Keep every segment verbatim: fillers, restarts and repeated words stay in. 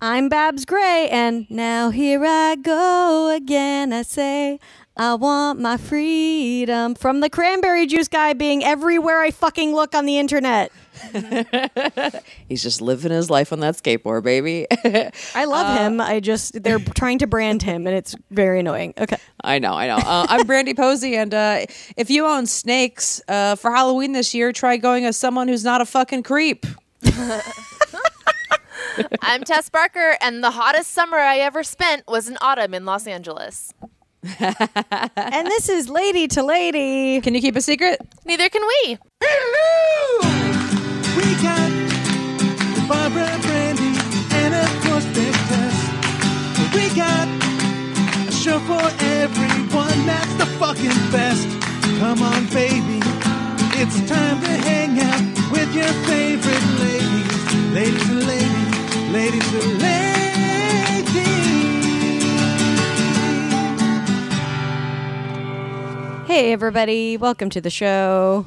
I'm Babs Gray, and now here I go again. I say, I want my freedom. From the cranberry juice guy being everywhere I fucking look on the internet. He's just living his life on that skateboard, baby. I love uh, him. I just, they're trying to brand him, and it's very annoying. Okay. I know, I know. Uh, I'm Brandy Posey, and uh, if you own snakes uh, for Halloween this year, try going as someone who's not a fucking creep. I'm Tess Barker, and the hottest summer I ever spent was in autumn in Los Angeles. And this is Lady to Lady. Can you keep a secret? Neither can we. Hello! We got Barbara, Brandy, and of course Big Tess. We got a show for everyone that's the fucking best. Come on, baby. It's time to hang out with your favorite ladies. Lady to Lady. Lady to Lady. Hey, everybody. Welcome to the show.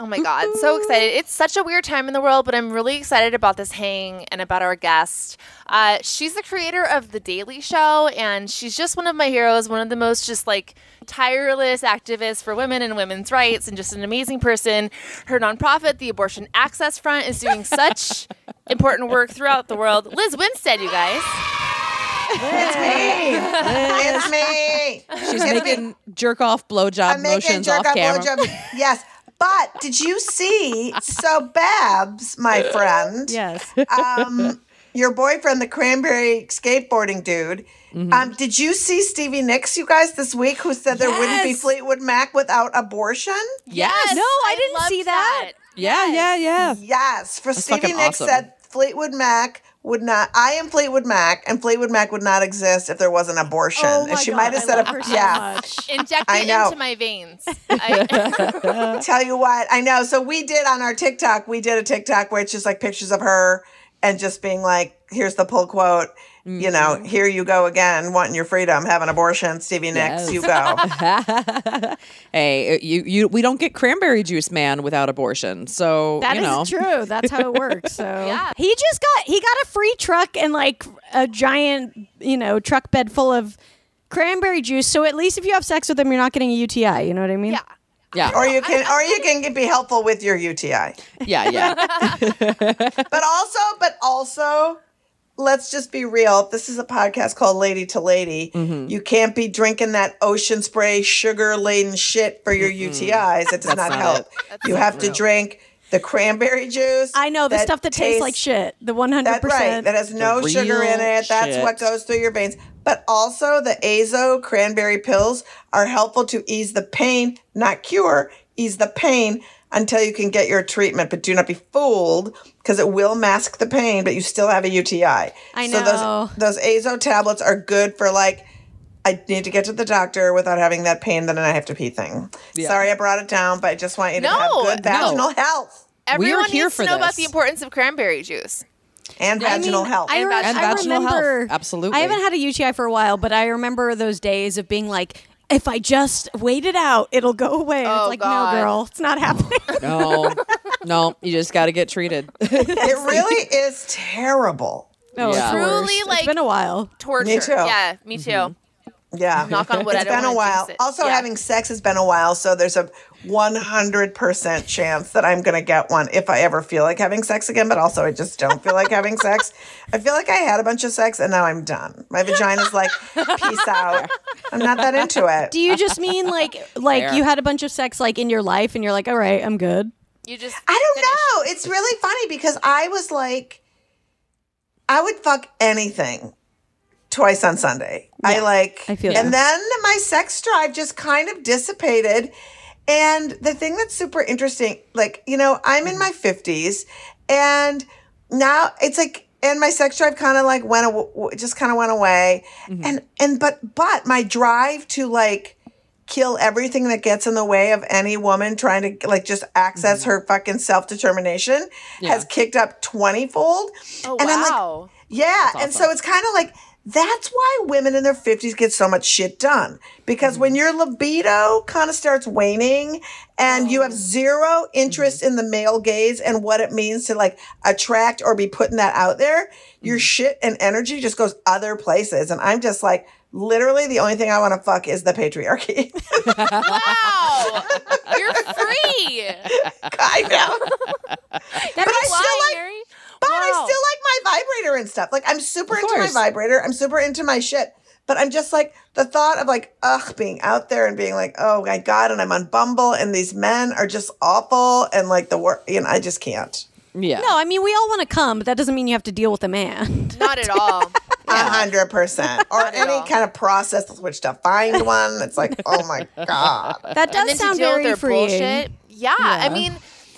Oh, my God. Ooh. So excited. It's such a weird time in the world, but I'm really excited about this hang and about our guest. Uh, she's the creator of The Daily Show, and she's just one of my heroes, one of the most just, like, tireless activist for women and women's rights, and just an amazing person. Her nonprofit, the Abortion Access Front, is doing such important work throughout the world. Liz Winstead, you guys. It's me. It's me. She's it's making jerk-off blowjob motions jerk off off camera. Blowjob. Yes. But did you see, so Babs, my friend, yes, um, your boyfriend, the cranberry skateboarding dude, mm-hmm. um, did you see Stevie Nicks, you guys, this week, who said there yes. wouldn't be Fleetwood Mac without abortion? Yes. yes. No, I, I didn't see that. that. Yeah, yeah, yeah. Yes. For That's Stevie Nicks awesome. said Fleetwood Mac would not, I am Fleetwood Mac, and Fleetwood Mac would not exist if there was an abortion. Oh, and she might have said, a, yeah. So inject it into my veins. I tell you what, I know. So we did on our TikTok, we did a TikTok where it's just like pictures of her and just being like, here's the pull quote, mm-hmm. you know, here you go again, wanting your freedom, have an abortion, Stevie Nicks, yes. you go. Hey, you, you, we don't get cranberry juice man without abortion, so that you know. is true. That's how it works. So yeah. he just got he got a free truck and like a giant, you know, truck bed full of cranberry juice. So at least if you have sex with him, you're not getting a U T I. You know what I mean? Yeah. Yeah. Or you can, or you can be helpful with your U T I. Yeah, yeah. But also, but also, let's just be real. This is a podcast called Lady to Lady. Mm-hmm. You can't be drinking that Ocean Spray sugar-laden shit for your mm-hmm. U T Is. It does not, not help. You not have real. to drink the cranberry juice. I know, the that stuff that tastes, tastes like shit. The one hundred percent. That, right, that has no sugar in it. Shit. That's what goes through your veins. But also the Azo cranberry pills are helpful to ease the pain, not cure, ease the pain until you can get your treatment. But do not be fooled because it will mask the pain, but you still have a U T I. I know. So those, those Azo tablets are good for like, I need to get to the doctor without having that pain, then I have to pee thing. Yeah. Sorry I brought it down, but I just want you to no, have good vaginal no. health. Everyone We're here needs for to know this. about the importance of cranberry juice. And yeah, vaginal I mean, health. I and vaginal remember, health. Absolutely. I haven't had a U T I for a while, but I remember those days of being like, if I just wait it out, it'll go away. Oh, it's like, God. no, girl, it's not happening. No, no, you just got to get treated. It really is terrible. No, yeah. Truly, it's like, it's been a while. Torture. Me too. Yeah, me too. Mm-hmm. Yeah. Knock on wood. It's I don't been a while. Also, yeah. having sex has been a while, so there's a one hundred percent chance that I'm going to get one if I ever feel like having sex again, but also I just don't feel like having sex. I feel like I had a bunch of sex and now I'm done. My vagina's like, peace out. I'm not that into it. Do you just mean like like Fair. you had a bunch of sex like in your life and you're like, all right, I'm good? You just I don't finish. know. It's really funny because I was like, I would fuck anything. Twice on Sunday. Yeah, I like, I feel and you. then my sex drive just kind of dissipated. And the thing that's super interesting, like, you know, I'm in my fifties and now it's like, and my sex drive kind of like went, just kind of went away. Mm-hmm. And, and, but, but my drive to like kill everything that gets in the way of any woman trying to like just access mm-hmm. her fucking self-determination yeah. has kicked up twenty fold. Oh, and wow. I'm like, yeah. That's awesome. And so it's kind of like, That's why women in their fifties get so much shit done. Because mm-hmm. when your libido kind of starts waning and you have zero interest mm-hmm. in the male gaze and what it means to like attract or be putting that out there, mm-hmm. your shit and energy just goes other places. And I'm just like, literally the only thing I want to fuck is the patriarchy. Wow! You're free! I know. That'd but I lying, still like... Mary. But wow. I still like my vibrator and stuff. Like, I'm super into my vibrator. I'm super into my shit. But I'm just like, the thought of like, ugh, being out there and being like, oh my God, and I'm on Bumble and these men are just awful and like the work, you know, I just can't. Yeah. No, I mean, we all want to come, but that doesn't mean you have to deal with a man. Not at all. A hundred percent. Or any kind of process with which to find one. It's like, oh my God. That does and sound very freeing. Bullshit. Yeah, yeah. I mean...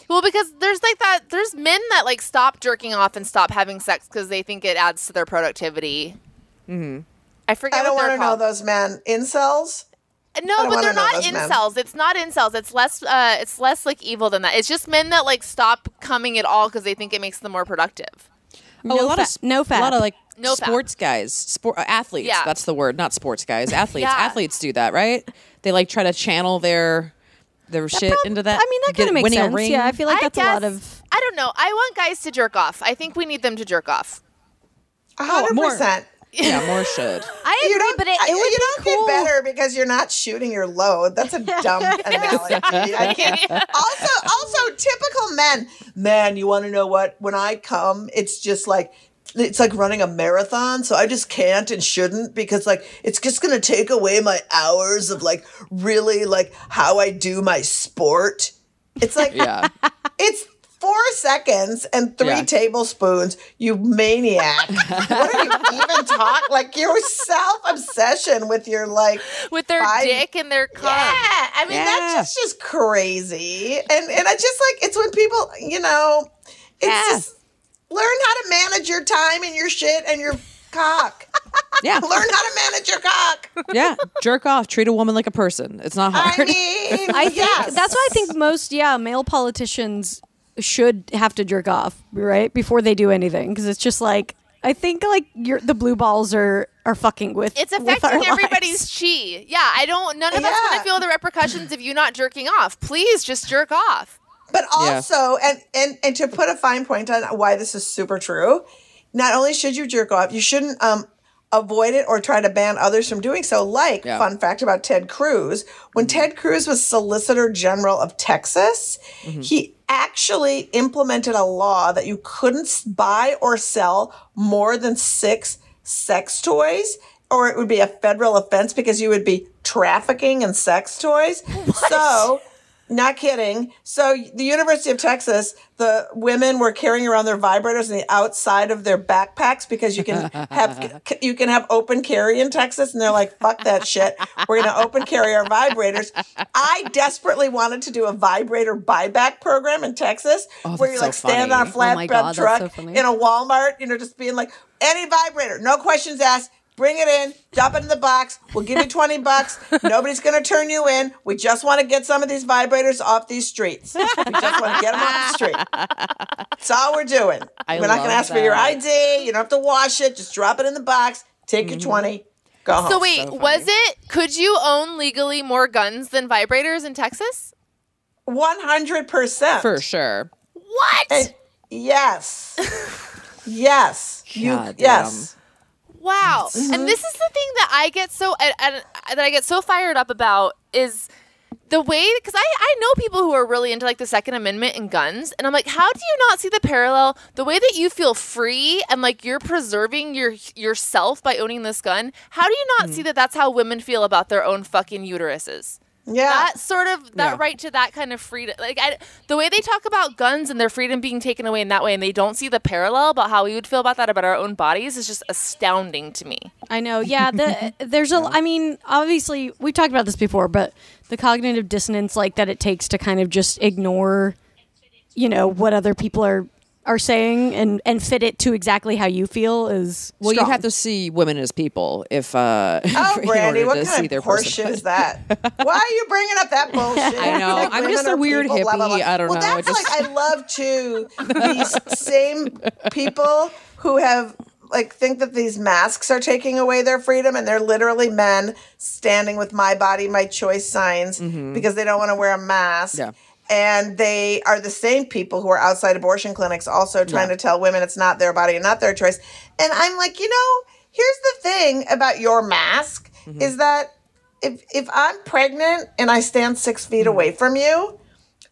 Well, because there's like that, there's men that like stop jerking off and stop having sex because they think it adds to their productivity. Mm-hmm. I forget. I don't want to know those men. Incels? No, but they're not incels. Men. It's not incels. It's less. Uh, it's less like evil than that. It's just men that like stop coming at all because they think it makes them more productive. Oh, no a lot fa- of no fat. A lot of like no sports fat. guys, sport uh, athletes. Yeah. That's the word. Not sports guys. Athletes. yeah. Athletes do that, right? They like try to channel their. Their that shit prob- into that. I mean, that kind of makes sense. Yeah, I feel like I that's guess, a lot of. I don't know. I want guys to jerk off. I think we need them to jerk off. A hundred percent. Yeah, more should. I agree, you don't, but it, it would you be don't cool. get better because you're not shooting your load. That's a dumb analogy. I can't. Also, also typical men. Man, you want to know what? When I come, it's just like. It's like running a marathon, so I just can't and shouldn't because, like, it's just going to take away my hours of, like, really, like, how I do my sport. It's like, yeah. it's four seconds and three yeah. tablespoons, you maniac. What are you even talking? Like, your self-obsession with your, like... With their five- dick and their cum. Yeah, I mean, yeah. that's just, just crazy. And, and I just, like, it's when people, you know, it's yeah. just... Learn how to manage your time and your shit and your cock. Yeah. Learn how to manage your cock. Yeah. Jerk off. Treat a woman like a person. It's not hard. I mean, I yes. think that's why I think most, yeah, male politicians should have to jerk off, right? Before they do anything. Because it's just like, I think like your the blue balls are, are fucking with It's affecting with everybody's lives. Chi. Yeah. I don't, none of yeah. us want to feel the repercussions of you not jerking off. Please just jerk off. But also, yeah. and, and, and to put a fine point on why this is super true, not only should you jerk off, you shouldn't um, avoid it or try to ban others from doing so. Like, yeah. fun fact about Ted Cruz, when Ted Cruz was Solicitor General of Texas, mm-hmm. he actually implemented a law that you couldn't buy or sell more than six sex toys, or it would be a federal offense because you would be trafficking in sex toys. What? So... Not kidding. So the University of Texas, the women were carrying around their vibrators in the outside of their backpacks because you can have you can have open carry in Texas. And they're like, fuck that shit. We're going to open carry our vibrators. I desperately wanted to do a vibrator buyback program in Texas oh, where you so like stand funny. on a flatbed oh truck so in a Walmart, you know, just being like, any vibrator, no questions asked. Bring it in, dump it in the box. We'll give you twenty bucks. Nobody's going to turn you in. We just want to get some of these vibrators off these streets. We just want to get them off the street. That's all we're doing. I we're not going to ask that. for your I D. You don't have to wash it. Just drop it in the box. Take mm-hmm. your twenty. Go home. So wait, so was it, could you own legally more guns than vibrators in Texas? one hundred percent. For sure. What? And yes. yes. You, yes. Wow. Mm-hmm. And this is the thing that I get so and, and, that I get so fired up about is the way because I, I know people who are really into like the Second Amendment and guns. And I'm like, how do you not see the parallel? The way that you feel free and like you're preserving your yourself by owning this gun. How do you not mm-hmm. see that that's how women feel about their own fucking uteruses? Yeah. That sort of that yeah. right to that kind of freedom. Like I, the way they talk about guns and their freedom being taken away in that way and they don't see the parallel about how we would feel about that about our own bodies is just astounding to me. I know. Yeah, the, there's a I mean, obviously we've talked about this before, but the cognitive dissonance like that it takes to kind of just ignore you know what other people are are saying and, and fit it to exactly how you feel is well, strong. You'd have to see women as people if uh oh, Brandy, what kind of horseshit is that? Why are you bringing up that bullshit? I know. Like, I'm just a weird people, hippie. Blah, blah, blah. I don't well, know. Well, that's I just... like I love to these same people who have like think that these masks are taking away their freedom, and they're literally men standing with "My Body, My Choice" signs mm-hmm. because they don't want to wear a mask. Yeah. And they are the same people who are outside abortion clinics also trying yeah. to tell women it's not their body and not their choice. And I'm like, you know, here's the thing about your mask mm-hmm. is that if if I'm pregnant and I stand six feet mm-hmm. away from you,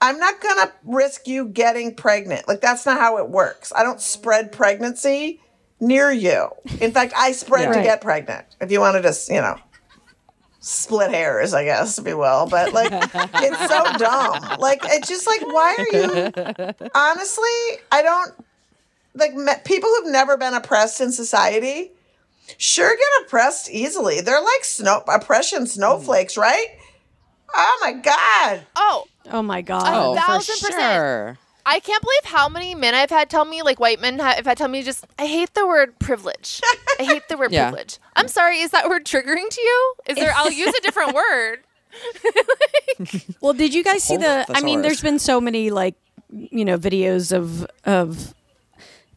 I'm not going to risk you getting pregnant. Like, that's not how it works. I don't spread pregnancy near you. In fact, I spread yeah. to right. get pregnant. If you want to just, you know. Split hairs, I guess, if you will. But, like, it's so dumb. Like, it's just, like, why are you... Honestly, I don't... Like, me- people who've never been oppressed in society sure get oppressed easily. They're like snow oppression snowflakes, right? Oh, my God. Oh. Oh, my God. Oh, a thousand for percent. Sure. I can't believe how many men I've had tell me, like white men have had tell me just, I hate the word privilege. I hate the word yeah. privilege. I'm sorry, is that word triggering to you? Is there, I'll use a different word. Like, well, did you guys see the, I mean, there's been so many like, you know, videos of, of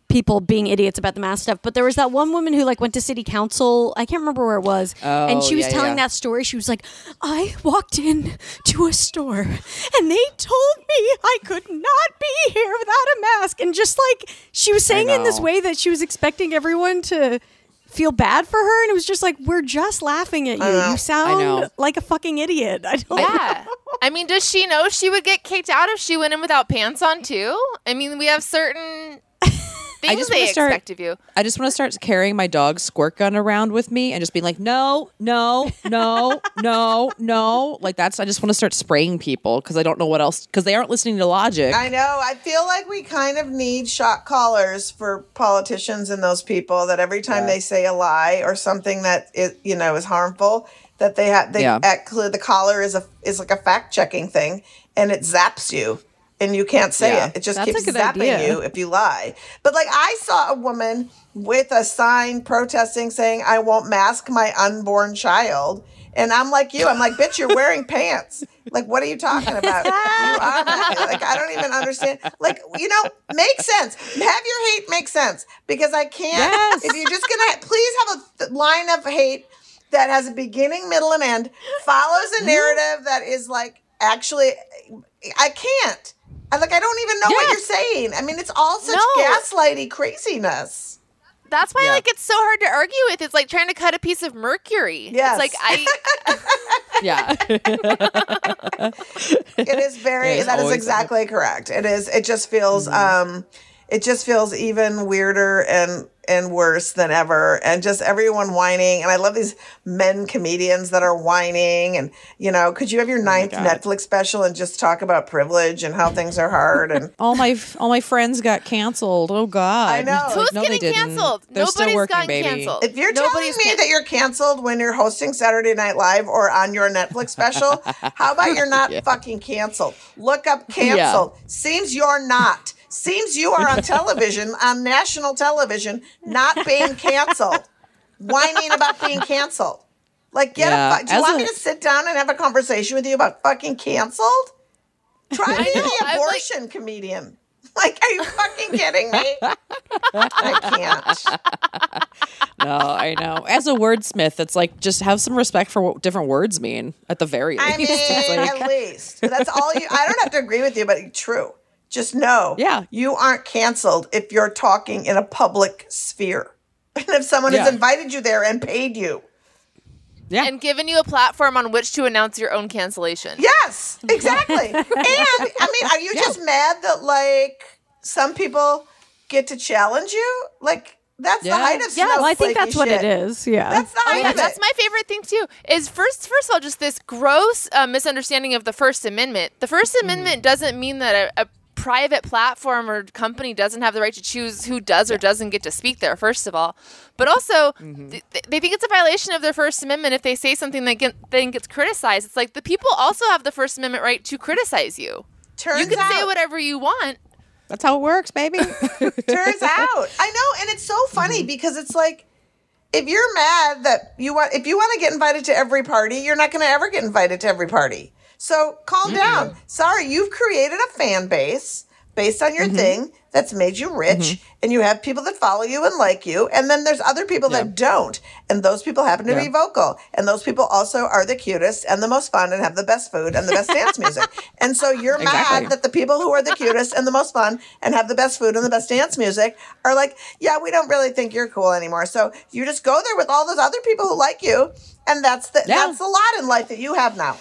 people being idiots about the mask stuff, but there was that one woman who like went to city council, I can't remember where it was, oh, and she was yeah, telling yeah. that story. She was like, I walked in to a store and they told me I could not be here without a mask, and just like she was saying in this way that she was expecting everyone to feel bad for her, and it was just like, we're just laughing at you. Uh, you sound like a fucking idiot. I don't yeah. know. I mean, does she know she would get kicked out if she went in without pants on too? I mean, we have certain I just want to start. Of you. I just want to start carrying my dog's squirt gun around with me and just being like, no, no, no, no, no. Like that's. I just want to start spraying people because I don't know what else. Because they aren't listening to logic. I know. I feel like we kind of need shot callers for politicians and those people that every time yeah. they say a lie or something that is, you know, is harmful, that they have. They yeah. act, the collar is a is like a fact checking thing, and it zaps you. And you can't say yeah. it. It just That's keeps zapping idea. You if you lie. But like I saw a woman with a sign protesting saying, I won't mask my unborn child. And I'm like you. I'm like, bitch, you're wearing pants. Like, what are you talking about? You are not, like, I don't even understand. Like, you know, make sense. Have your hate make sense. Because I can't. Yes. If you're just going to, please have a th- line of hate that has a beginning, middle, and end. Follows a narrative that is like, actually, I can't. I, like, I don't even know yes. what you're saying. I mean, it's all such no. gaslighty craziness. That's why, yeah. like, it's so hard to argue with. It's like trying to cut a piece of mercury. Yes. It's like, I... yeah. It is very... It is that is exactly correct. It is... It just feels... Mm-hmm. Um, it just feels even weirder and... and worse than ever, and just everyone whining. And I love these men comedians that are whining, and you know, could you have your ninth oh Netflix special and just talk about privilege and how things are hard? And all my all my friends got canceled. Oh God, I know. Who's like, no, getting canceled? They're Nobody's still working, gotten baby. Canceled. If you're Nobody's telling me can- that you're canceled when you're hosting Saturday Night Live or on your Netflix special, how about you're not yeah. fucking canceled? Look up canceled. Yeah. Seems you're not. Seems you are on television, on national television, not being canceled, whining about being canceled. Like, get yeah, a fuck. Do you want a- me to sit down and have a conversation with you about fucking canceled? Try to be an abortion like- comedian. Like, are you fucking kidding me? I can't. No, I know. As a wordsmith, it's like, just have some respect for what different words mean, at the very least. I mean, like- at least. That's all you, I don't have to agree with you, but true. Just know yeah. you aren't canceled if you're talking in a public sphere. And if someone yeah. has invited you there and paid you. Yeah. And given you a platform on which to announce your own cancellation. Yes, exactly. And, I mean, are you yeah. just mad that, like, some people get to challenge you? Like, that's yeah. the height of yeah, well, I think that's what shit. It is. Yeah, that's the height oh, yeah, of that's it. That's my favorite thing too. Is first, first of all, just this gross uh, misunderstanding of the First Amendment. The First Amendment mm. doesn't mean that a, a private platform or company doesn't have the right to choose who does or doesn't get to speak there, first of all. But also, mm-hmm. th- they think it's a violation of their First Amendment if they say something that get- then gets criticized. It's like, the people also have the First Amendment right to criticize you. Turns you can out, say whatever you want. That's how it works, baby. Turns out. I know, and it's so funny mm-hmm. because it's like, if you're mad that you want, if you want to get invited to every party, you're not going to ever get invited to every party. So calm down. Mm-hmm. Sorry, you've created a fan base based on your mm-hmm. thing that's made you rich, mm-hmm. and you have people that follow you and like you, and then there's other people yeah. that don't, and those people happen to yeah. be vocal, and those people also are the cutest and the most fun and have the best food and the best dance music. And so you're exactly. mad that the people who are the cutest and the most fun and have the best food and the best dance music are like, yeah, we don't really think you're cool anymore. So you just go there with all those other people who like you, and that's the yeah. that's the lot in life that you have now.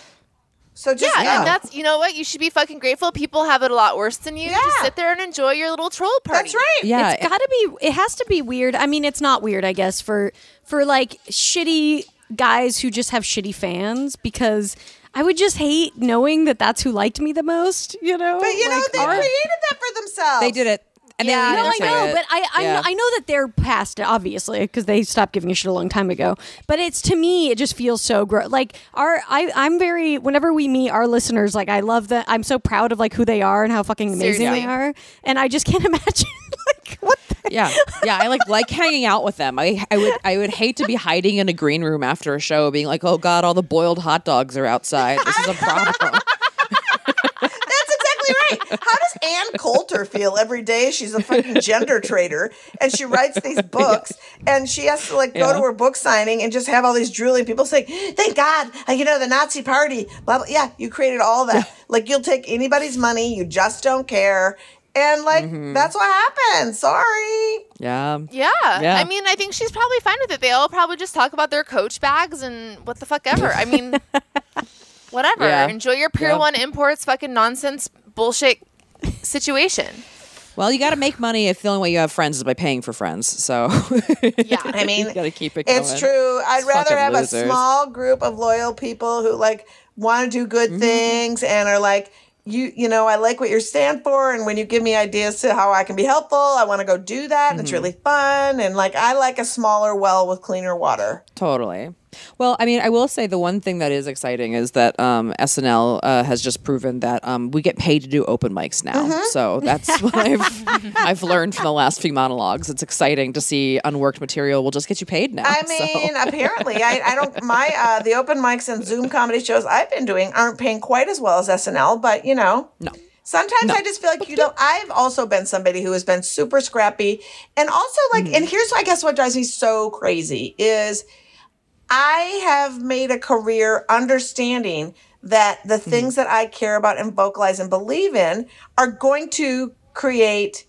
So just yeah, know. And that's, you know what? You should be fucking grateful. People have it a lot worse than you. Yeah. Just sit there and enjoy your little troll party. That's right. Yeah. It's got to be, it has to be weird. I mean, it's not weird, I guess, for, for like shitty guys who just have shitty fans, because I would just hate knowing that that's who liked me the most, you know? But, you like, know, they our, created that for themselves. They did it. And yeah, no, I know, it. but I I, yeah. I know that they're past it, obviously, because they stopped giving a shit a long time ago. But it's, to me, it just feels so gross. Like our, I I'm very whenever we meet our listeners, like I love that. I'm so proud of like who they are and how fucking amazing Seriously. They are, and I just can't imagine like what. The- yeah, yeah, I like like hanging out with them. I I would I would hate to be hiding in a green room after a show, being like, oh god, all the boiled hot dogs are outside. This is a problem. Right. How does Ann Coulter feel every day? She's a fucking gender traitor, and she writes these books, and she has to like go yeah. to her book signing and just have all these drooling people saying, "Thank God, you know, the Nazi Party." Blah blah. Yeah, you created all that. Yeah. Like you'll take anybody's money, you just don't care, and like mm-hmm. that's what happened. Sorry. Yeah. yeah. Yeah. I mean, I think she's probably fine with it. They all probably just talk about their Coach bags and what the fuck ever. I mean, whatever. Yeah. Enjoy your Pier yeah. One Imports fucking nonsense. Bullshit situation. Well, you got to make money if the only way you have friends is by paying for friends. So yeah, I mean, you got to keep it going. It's true. I'd it's rather have losers. a small group of loyal people who like want to do good mm-hmm. things and are like, you, you know, I like what you stand for, and when you give me ideas to how I can be helpful, I want to go do that, and mm-hmm. it's really fun. And like, I like a smaller well with cleaner water. Totally. Well, I mean, I will say the one thing that is exciting is that um, S N L uh, has just proven that um, we get paid to do open mics now. Mm-hmm. So that's what I've I've learned from the last few monologues. It's exciting to see unworked material. We'll just get you paid now. I mean, so. apparently, I, I don't. My uh, the open mics and Zoom comedy shows I've been doing aren't paying quite as well as S N L, but you know, no. Sometimes no. I just feel like, you know, I've also been somebody who has been super scrappy, and also like, mm-hmm. and here's I guess what drives me so crazy is. I have made a career understanding that the things mm-hmm. that I care about and vocalize and believe in are going to create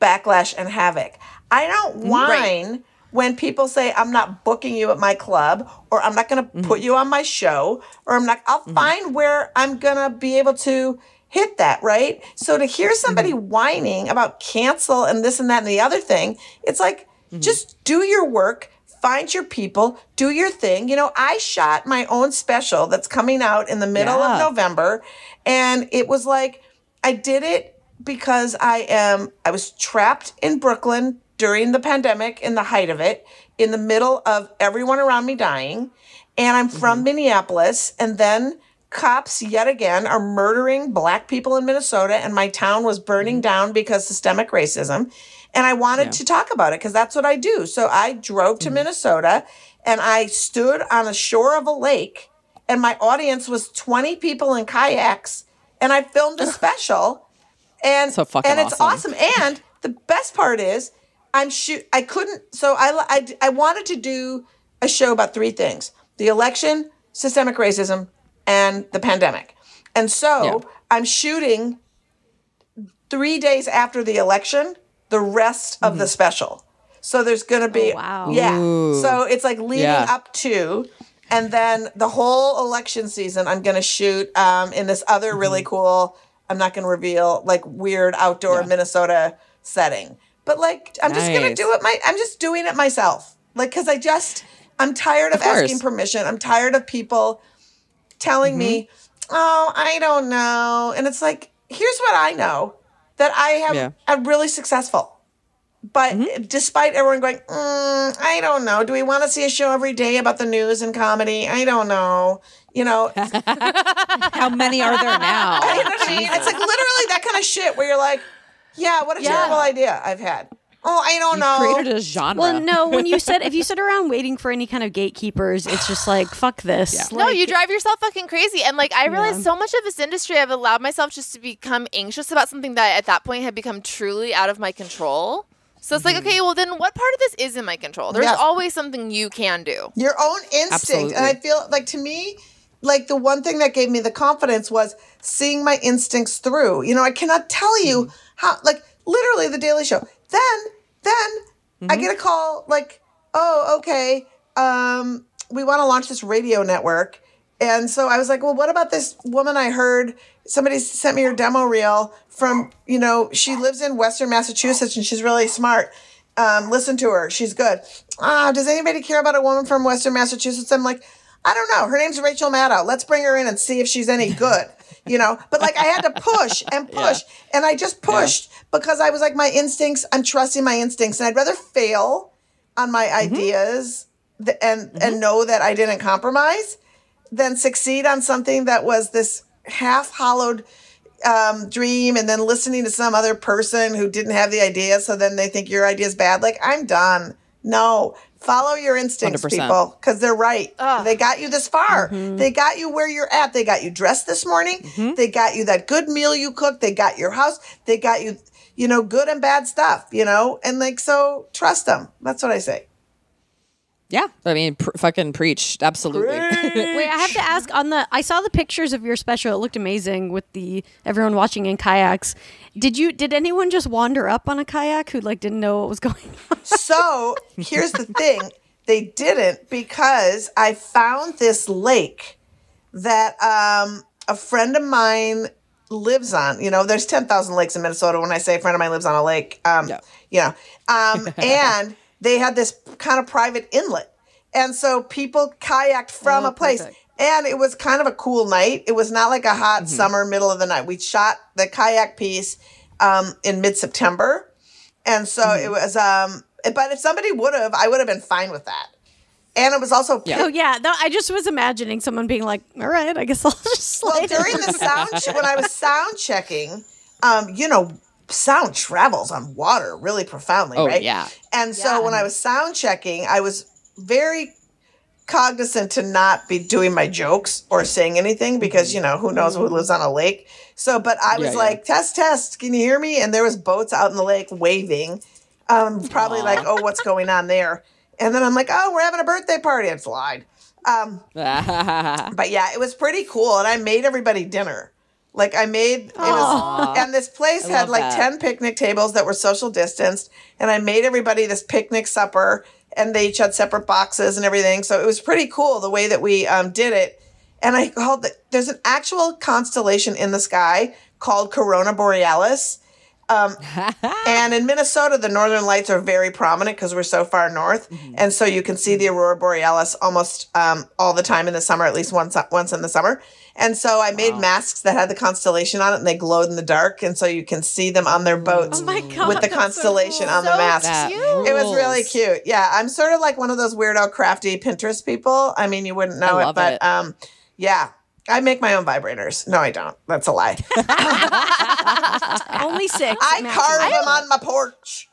backlash and havoc. I don't whine right. when people say, I'm not booking you at my club, or I'm not going to mm-hmm. put you on my show, or I'm not, I'll mm-hmm. find where I'm going to be able to hit that, right? So to hear somebody mm-hmm. whining about cancel and this and that and the other thing, it's like, mm-hmm. just do your work. Find your people, do your thing. You know, I shot my own special that's coming out in the middle yeah. of November. And it was like, I did it because I am, I was trapped in Brooklyn during the pandemic, in the height of it, in the middle of everyone around me dying. And I'm from mm-hmm. Minneapolis. And then cops yet again are murdering black people in Minnesota. And my town was burning mm-hmm. down because systemic racism. And I wanted yeah. to talk about it because that's what I do. So I drove to mm-hmm. Minnesota, and I stood on the shore of a lake, and my audience was twenty people in kayaks, and I filmed a special, and so fucking and it's awesome. awesome. And the best part is I'm shoot. I couldn't. So I, I I wanted to do a show about three things: the election, systemic racism, and the pandemic. And so yeah. I'm shooting three days after the election. The rest of mm-hmm. the special. So there's going to be, oh, wow. yeah. Ooh. So it's like leading yeah. up to, and then the whole election season, I'm going to shoot um, in this other mm-hmm. really cool, I'm not going to reveal, like weird outdoor yeah. Minnesota setting. But like, I'm nice. just going to do it. My, I'm just doing it myself. Like, cause I just, I'm tired of, of asking permission. I'm tired of people telling mm-hmm. me, oh, I don't know. And it's like, here's what I know. That I have, yeah. I'm really successful. But mm-hmm. despite everyone going, mm, I don't know. Do we want to see a show every day about the news and comedy? I don't know. You know. How many are there now? I know what I mean. It's like literally that kind of shit where you're like, yeah, what a yeah. terrible idea I've had. Oh, I don't you know. You created a genre. Well, no, when you said, if you sit around waiting for any kind of gatekeepers, it's just like, fuck this. Yeah. Like, no, you drive yourself fucking crazy. And like, I realized yeah. so much of this industry, I've allowed myself just to become anxious about something that at that point had become truly out of my control. So it's mm-hmm. like, okay, well then what part of this is in my control? There's yeah. always something you can do. Your own instinct. Absolutely. And I feel like, to me, like the one thing that gave me the confidence was seeing my instincts through. You know, I cannot tell you mm-hmm. how, like literally The Daily Show. Then, then mm-hmm. I get a call like, oh, okay, um, we want to launch this radio network. And so I was like, well, what about this woman I heard? Somebody sent me her demo reel from, you know, she lives in Western Massachusetts and she's really smart. Um, listen to her. She's good. Ah, does anybody care about a woman from Western Massachusetts? I'm like, I don't know. Her name's Rachel Maddow. Let's bring her in and see if she's any good, you know? But like I had to push and push yeah. and I just pushed yeah. because I was like, my instincts, I'm trusting my instincts and I'd rather fail on my mm-hmm. ideas th- and, mm-hmm. and know that I didn't compromise than succeed on something that was this half-hollowed um, dream and then listening to some other person who didn't have the idea, so then they think your idea is bad. Like, I'm done. No. Follow your instincts, one hundred percent. People, because they're right. Ugh. They got you this far. Mm-hmm. They got you where you're at. They got you dressed this morning. Mm-hmm. They got you that good meal you cooked. They got your house. They got you, you know, good and bad stuff, you know? And, like, so trust them. That's what I say. Yeah, I mean, pr- fucking preach, absolutely. Preach. Wait, I have to ask on the. I saw the pictures of your special. It looked amazing with the everyone watching in kayaks. Did you? Did anyone just wander up on a kayak who like didn't know what was going on? So here's the thing: they didn't, because I found this lake that um, a friend of mine lives on. You know, there's ten thousand lakes in Minnesota. When I say a friend of mine lives on a lake, um, yeah. you know, um, and. They had this kind of private inlet. And so people kayaked from oh, a place. Perfect. And it was kind of a cool night. It was not like a hot mm-hmm. summer middle of the night. We shot the kayak piece um, in mid-September. And so mm-hmm. it was, um, but if somebody would have, I would have been fine with that. And it was also... Yeah. Oh, yeah. No, I just was imagining someone being like, all right, I guess I'll just slide. Well, during the sound, when I was sound checking, um, you know, sound travels on water really profoundly, oh, right? Yeah. And so yeah. when I was sound checking, I was very cognizant to not be doing my jokes or saying anything because, you know, who knows who lives on a lake. So, but I was yeah, like, yeah. test, test, can you hear me? And there was boats out in the lake waving, um, probably Aww. like, oh, what's going on there? And then I'm like, oh, we're having a birthday party. It's lied. Um, but yeah, it was pretty cool. And I made everybody dinner. Like I made, it was, and this place I had like that. ten picnic tables that were social distanced, and I made everybody this picnic supper, and they each had separate boxes and everything. So it was pretty cool the way that we um, did it. And I called, the, there's an actual constellation in the sky called Corona Borealis. Um, and in Minnesota, the Northern Lights are very prominent because we're so far north. Mm-hmm. And so you can see the Aurora Borealis almost um, all the time in the summer, at least once once in the summer. And so I made wow. masks that had the constellation on it, and they glowed in the dark. And so you can see them on their boats oh my God, with the constellation so cool. on so the masks. Cute. It was really cute. Yeah, I'm sort of like one of those weirdo, crafty Pinterest people. I mean, you wouldn't know it, but it. Um, yeah. I make my own vibrators. No, I don't. That's a lie. Only six. I Matt. carve I them on my porch.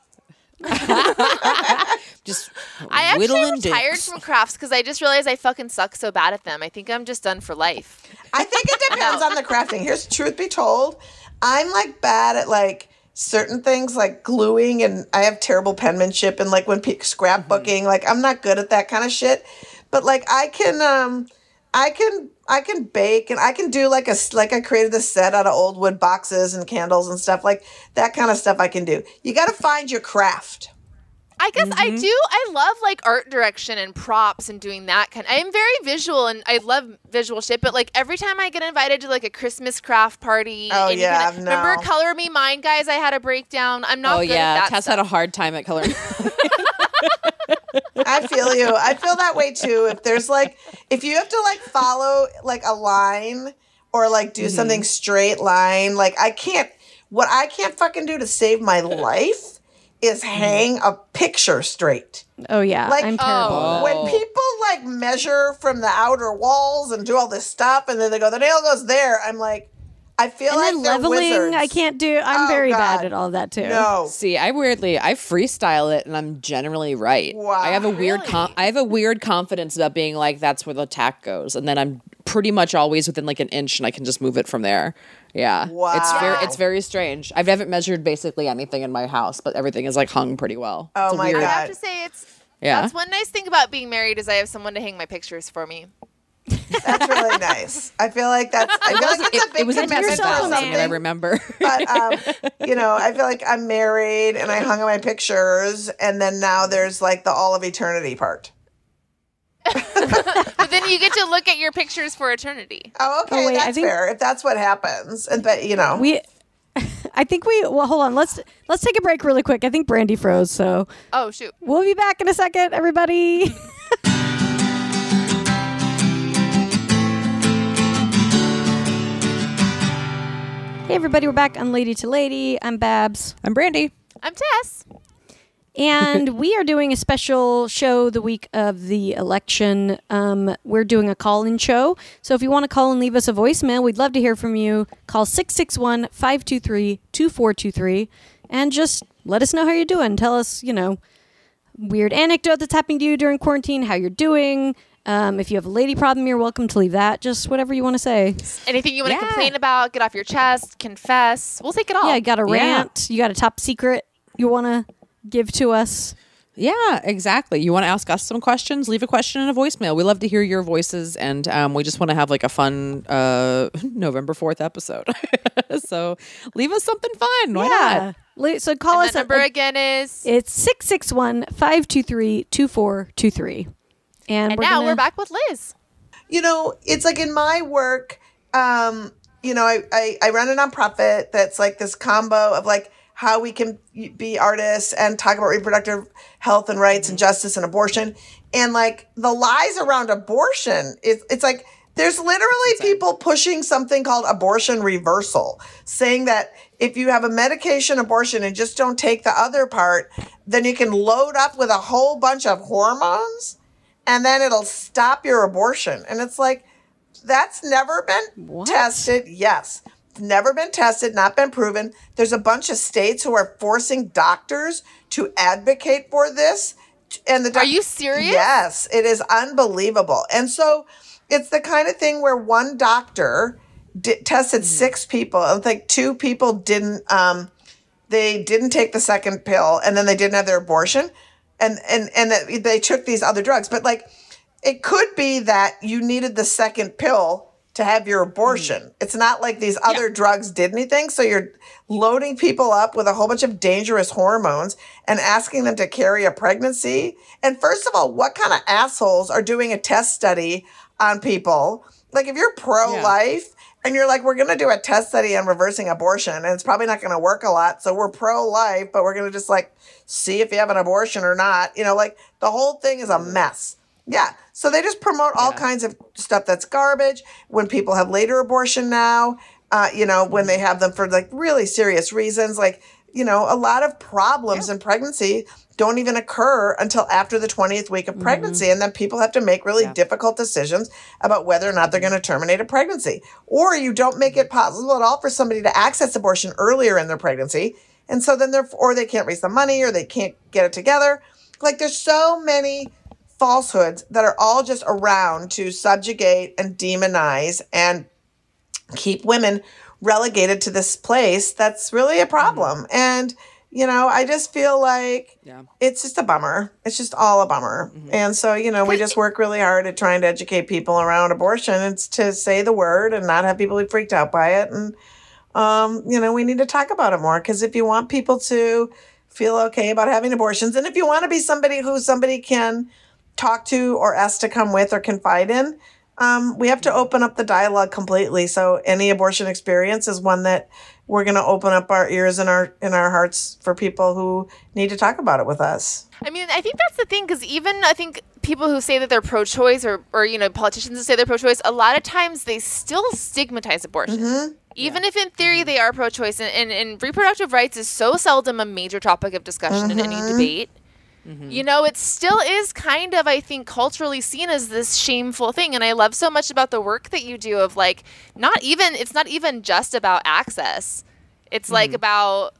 Just I actually retired dicks. from crafts because I just realized I fucking suck so bad at them. I think I'm just done for life. I think it depends on the crafting. Here's truth be told. I'm like bad at like certain things like gluing, and I have terrible penmanship, and like when pe- scrapbooking, mm-hmm. like I'm not good at that kind of shit. But like I can... um I can I can bake, and I can do like a like I created this set out of old wood boxes and candles and stuff like that kind of stuff I can do. You got to find your craft. I guess mm-hmm. I do. I love like art direction and props and doing that kind. I am very visual and I love visual shit. But like every time I get invited to like a Christmas craft party, oh and yeah, kinda, no. remember Color Me Mine, guys? I had a breakdown. I'm not. Oh good yeah, at that Tess stuff. had a hard time at Color Me Mine. I feel you. I feel that way too. If there's like, if you have to like follow like a line or like do mm-hmm. something straight line, like I can't, what I can't fucking do to save my life is hang a picture straight. Oh yeah. Like I'm terrible. Oh. When people like measure from the outer walls and do all this stuff and then they go, the nail goes there. I'm like, I feel and like then leveling, wizards. I can't do. I'm oh, very God. bad at all that too. No, see, I weirdly, I freestyle it, and I'm generally right. Wow, I have a really? weird, com I have a weird confidence about being like, that's where the tack goes, and then I'm pretty much always within like an inch, and I can just move it from there. Yeah, wow, it's very, it's very strange. I haven't measured basically anything in my house, but everything is like hung pretty well. Oh it's my weird, God, I have to say, it's yeah. That's one nice thing about being married is I have someone to hang my pictures for me. That's really nice. I feel like that's. I feel like it's a big commitment. I remember, but um, you know, I feel like I'm married and I hung on my pictures, and then now there's like the all of eternity part. But then you get to look at your pictures for eternity. Oh, okay, oh, wait, that's fair. If that's what happens, and but you know, we. I think we. Well, hold on. Let's let's take a break really quick. I think Brandy froze. So. Oh shoot. We'll be back in a second, everybody. Hey everybody, we're back on Lady to Lady. I'm Babs. I'm Brandy. I'm Tess. And we are doing a special show the week of the election. Um, we're doing a call-in show. So if you want to call and leave us a voicemail, we'd love to hear from you. Call six six one, five two three, two four two three and just let us know how you're doing. Tell us, you know, weird anecdote that's happening to you during quarantine, how you're doing. Um, if you have a lady problem, you're welcome to leave that. Just whatever you want to say. Anything you want yeah. to complain about, get off your chest, confess. We'll take it all. Yeah, you got a rant. Yeah. You got a top secret you want to give to us. Yeah, exactly. You want to ask us some questions? Leave a question and a voicemail. We love to hear your voices, and um, we just want to have like a fun uh, November fourth episode. So leave us something fun. Why yeah. not? So call and us. The number up. again is? It's six six one, five two three, two four two three. And, and we're now gonna... we're back with Liz. You know, it's like in my work, um, you know, I, I, I run a nonprofit that's like this combo of like how we can be artists and talk about reproductive health and rights and justice and abortion. And like the lies around abortion, it, it's like there's literally people pushing something called abortion reversal, saying that if you have a medication abortion and just don't take the other part, then you can load up with a whole bunch of hormones. And then it'll stop your abortion. And it's like, that's never been what? tested. Yes. It's never been tested, not been proven. There's a bunch of states who are forcing doctors to advocate for this. And the Are you serious? Yes. It is unbelievable. And so it's the kind of thing where one doctor d tested mm-hmm. six people. I think two people didn't, um, they didn't take the second pill and then they didn't have their abortion. And, and, and that they took these other drugs. But, like, it could be that you needed the second pill to have your abortion. Mm. It's not like these other yeah. drugs did anything. So you're loading people up with a whole bunch of dangerous hormones and asking them to carry a pregnancy. And first of all, what kind of assholes are doing a test study on people? Like, if you're pro-life yeah. and you're like, we're going to do a test study on reversing abortion, and it's probably not going to work a lot, so we're pro-life, but we're going to just, like, see if you have an abortion or not. You know, like, the whole thing is a mess. Yeah. So they just promote all yeah. kinds of stuff that's garbage. When people have later abortion now, uh, you know, when they have them for, like, really serious reasons, like, you know, a lot of problems yeah. in pregnancy don't even occur until after the twentieth week of pregnancy. Mm-hmm. And then people have to make really yeah. difficult decisions about whether or not they're going to terminate a pregnancy. Or you don't make it possible at all for somebody to access abortion earlier in their pregnancy. And so then they're, or they can't raise the money or they can't get it together. Like there's so many falsehoods that are all just around to subjugate and demonize and keep women relegated to this place. That's really a problem. Mm-hmm. And you know, I just feel like yeah. it's just a bummer. It's just all a bummer. Mm-hmm. And so, you know, we just work really hard at trying to educate people around abortion. It's to say the word and not have people be freaked out by it. And, um, you know, we need to talk about it more because if you want people to feel okay about having abortions and if you want to be somebody who somebody can talk to or ask to come with or confide in, um, we have to open up the dialogue completely. So any abortion experience is one that we're going to open up our ears and our in our hearts for people who need to talk about it with us. I mean, I think that's the thing, because even I think people who say that they're pro-choice or, or, you know, politicians who say they're pro-choice, a lot of times they still stigmatize abortion. Mm-hmm. Even yeah. if in theory they are pro-choice. And, and, and reproductive rights is so seldom a major topic of discussion mm-hmm. in any debate. Mm-hmm. You know, it still is kind of, I think, culturally seen as this shameful thing. And I love so much about the work that you do of like, not even, it's not even just about access. It's mm-hmm. like about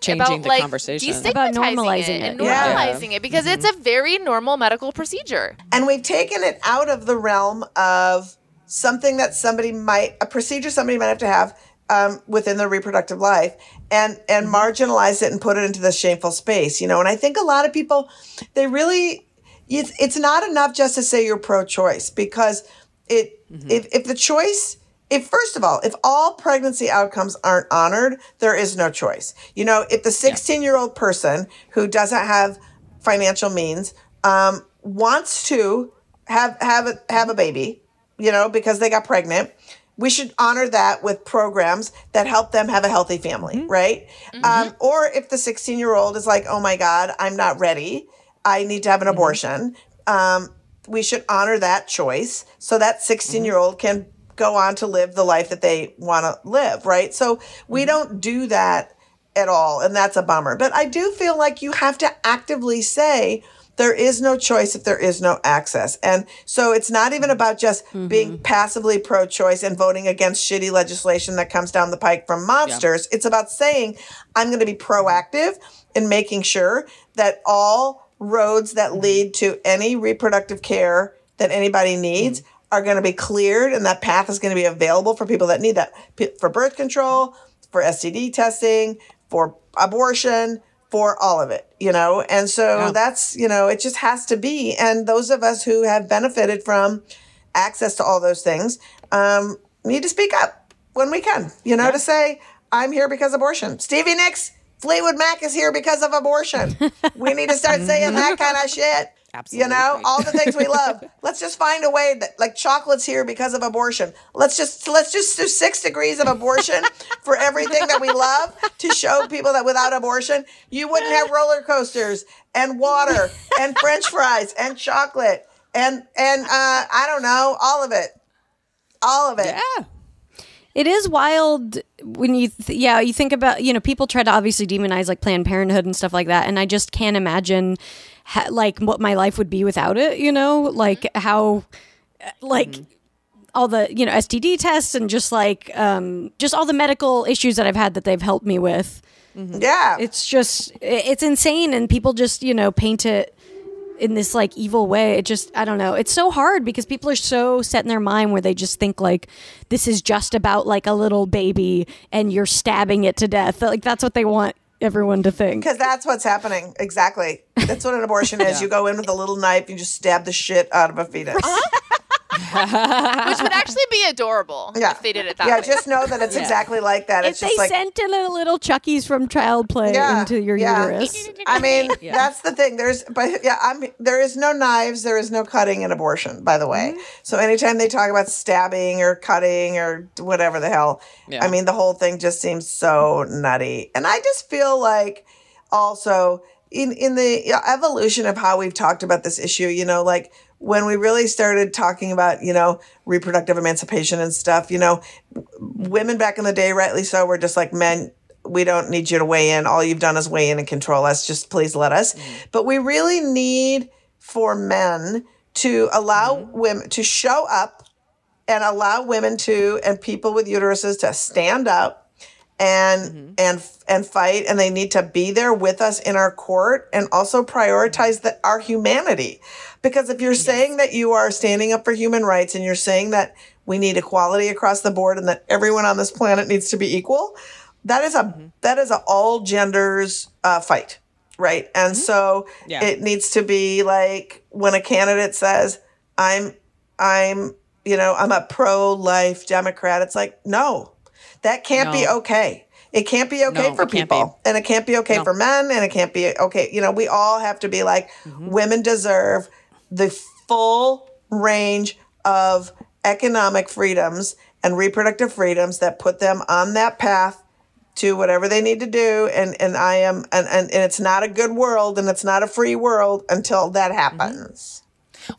changing about, the like, conversation, destigmatizing about normalizing it, it. And normalizing yeah. it because mm-hmm. it's a very normal medical procedure. And we've taken it out of the realm of something that somebody might, a procedure somebody might have to have um, within their reproductive life, and, and marginalize it and put it into this shameful space, you know? And I think a lot of people, they really, it's, it's not enough just to say you're pro-choice, because it, mm-hmm. if, if the choice, if first of all, if all pregnancy outcomes aren't honored, there is no choice. You know, if the sixteen year old person who doesn't have financial means, um, wants to have, have a, have a baby, you know, because they got pregnant, we should honor that with programs that help them have a healthy family, mm-hmm. right? Mm-hmm. Um, or if the sixteen-year-old is like, oh, my God, I'm not ready, I need to have an mm-hmm. abortion, um, we should honor that choice so that sixteen-year-old mm-hmm. can go on to live the life that they want to live, right? So we mm-hmm. don't do that at all, and that's a bummer. But I do feel like you have to actively say, there is no choice if there is no access. And so it's not even about just mm-hmm. being passively pro-choice and voting against shitty legislation that comes down the pike from monsters. Yeah. It's about saying, I'm going to be proactive in making sure that all roads that mm-hmm. lead to any reproductive care that anybody needs mm-hmm. are going to be cleared, and that path is going to be available for people that need that, P- for birth control, for S T D testing, for abortion, for all of it, you know? And so yeah. that's, you know, it just has to be. And those of us who have benefited from access to all those things um, need to speak up when we can, you know, yeah. to say, I'm here because abortion. Stevie Nicks, Fleetwood Mac is here because of abortion. We need to start saying that kind of shit. Absolutely. You know, all the things we love. Let's just find a way that, like, chocolate's here because of abortion. Let's just let's just do six degrees of abortion for everything that we love to show people that without abortion, you wouldn't have roller coasters and water and French fries and chocolate and and uh, I don't know, all of it, all of it. Yeah. It is wild when you, th- yeah, you think about, you know, people try to obviously demonize like Planned Parenthood and stuff like that. And I just can't imagine ha- like what my life would be without it, you know, like how, like mm-hmm. all the, you know, S T D tests and just like, um, just all the medical issues that I've had that they've helped me with. Mm-hmm. Yeah. It's just, it's insane. And people just, you know, paint it in this like evil way. It just, I don't know. It's so hard because people are so set in their mind where they just think like, this is just about like a little baby and you're stabbing it to death. Like that's what they want everyone to think. Because that's what's happening. Exactly. That's what an abortion is. Yeah. You go in with a little knife and just stab the shit out of a fetus. Uh-huh. Which would actually be adorable yeah. if they did it that yeah, way. Yeah, just know that it's yeah. exactly like that. If it's just they like, sent in a little Chucky's from child play yeah, into your yeah. uterus. I mean, yeah. that's the thing. There's, but yeah, I'm. There is no knives. There is no cutting in abortion. By the way, mm-hmm. so anytime they talk about stabbing or cutting or whatever the hell, yeah. I mean, the whole thing just seems so nutty. And I just feel like also in in the evolution of how we've talked about this issue, you know, like. When we really started talking about, you know, reproductive emancipation and stuff, you know, women back in the day, rightly so, were just like, men, we don't need you to weigh in. All you've done is weigh in and control us. Just please let us. Mm-hmm. But we really need for men to allow mm-hmm. women to show up and allow women to and people with uteruses to stand up and mm-hmm. and and fight, and they need to be there with us in our court and also prioritize the, our humanity. Because if you're yes. saying that you are standing up for human rights and you're saying that we need equality across the board and that everyone on this planet needs to be equal, that is a mm-hmm. that is a all genders uh, fight, right? And mm-hmm. so yeah. it needs to be like when a candidate says, I'm I'm you know, I'm a pro-life Democrat, it's like, no. That can't no. be okay. It can't be okay no, for people. And it can't be okay no. for men. And it can't be okay. You know, we all have to be like, mm-hmm. women deserve the full range of economic freedoms and reproductive freedoms that put them on that path to whatever they need to do. And, and I am, and, and, and it's not a good world and it's not a free world until that happens. Mm-hmm.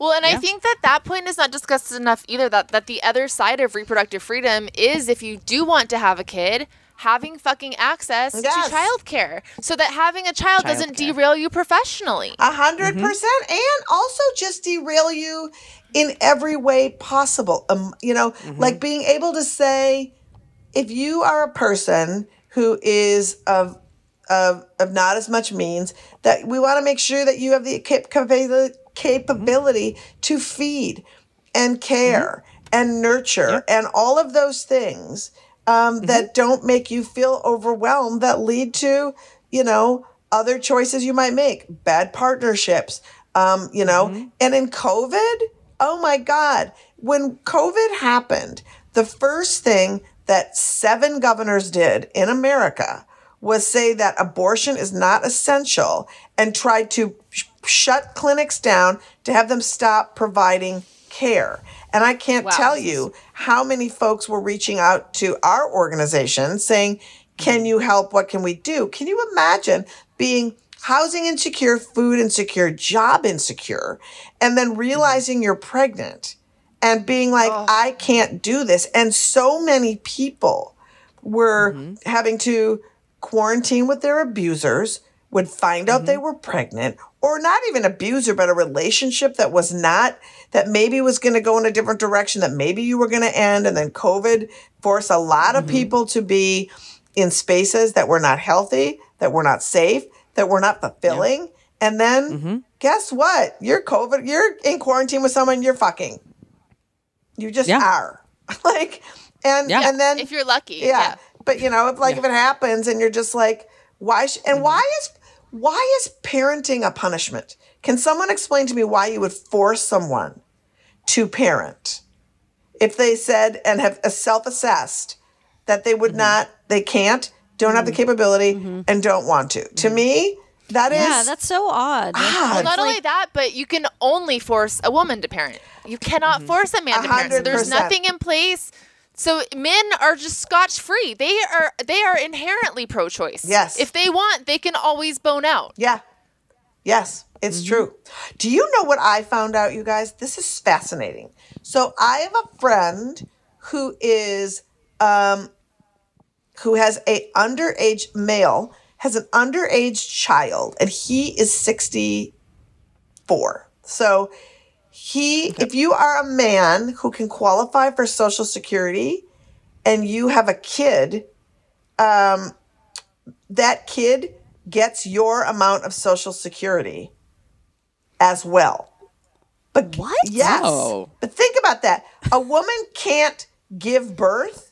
Well, and yeah. I think that that point is not discussed enough either, that, that the other side of reproductive freedom is if you do want to have a kid, having fucking access yes. to childcare, so that having a child, child doesn't care. derail you professionally. A hundred percent. And also just derail you in every way possible. Um, you know, mm-hmm. like being able to say, if you are a person who is of, of, of not as much means, that we want to make sure that you have the cap- cap- capability mm-hmm. to feed and care mm-hmm. and nurture yep. and all of those things um, mm-hmm. that don't make you feel overwhelmed, that lead to, you know, other choices you might make, bad partnerships, um, you know, mm-hmm. and in COVID, oh my God, when COVID happened, the first thing that seven governors did in America was say that abortion is not essential and tried to sh- shut clinics down to have them stop providing care. And I can't wow. tell you how many folks were reaching out to our organization saying, can you help? What can we do? Can you imagine being housing insecure, food insecure, job insecure, and then realizing you're pregnant and being like, oh. I can't do this. And so many people were mm-hmm. having to quarantine with their abusers, would find out mm-hmm. they were pregnant, or not even abuser, but a relationship that was not, that maybe was going to go in a different direction, that maybe you were going to end. And then COVID forced a lot mm-hmm. of people to be in spaces that were not healthy, that were not safe, that were not fulfilling. Yep. And then mm-hmm. guess what? You're COVID, you're in quarantine with someone, you're fucking. You just yeah. are. Like, and, yeah. and then. If you're lucky. Yeah. yeah. But, you know, if like, yeah. if it happens and you're just like, why? Sh- and mm-hmm. why is, why is parenting a punishment? Can someone explain to me why you would force someone to parent if they said and have self-assessed that they would mm-hmm. not, they can't, don't mm-hmm. have the capability mm-hmm. and don't want to. Mm-hmm. To me, that is. Yeah, that's so odd. odd. Well, not like, only that, but you can only force a woman to parent. You cannot mm-hmm. force a man to parent. So there's nothing in place. So men are just scotch free. They are they are inherently pro-choice. Yes. If they want, they can always bone out. Yeah. Yes, it's mm-hmm. true. Do you know what I found out, you guys? This is fascinating. So I have a friend who is um, who has a underage male has an underage child, and he is sixty-four. So he, if you are a man who can qualify for Social Security and you have a kid, um, that kid gets your amount of Social Security as well. But what? Yes. Oh. But think about that. A woman can't give birth.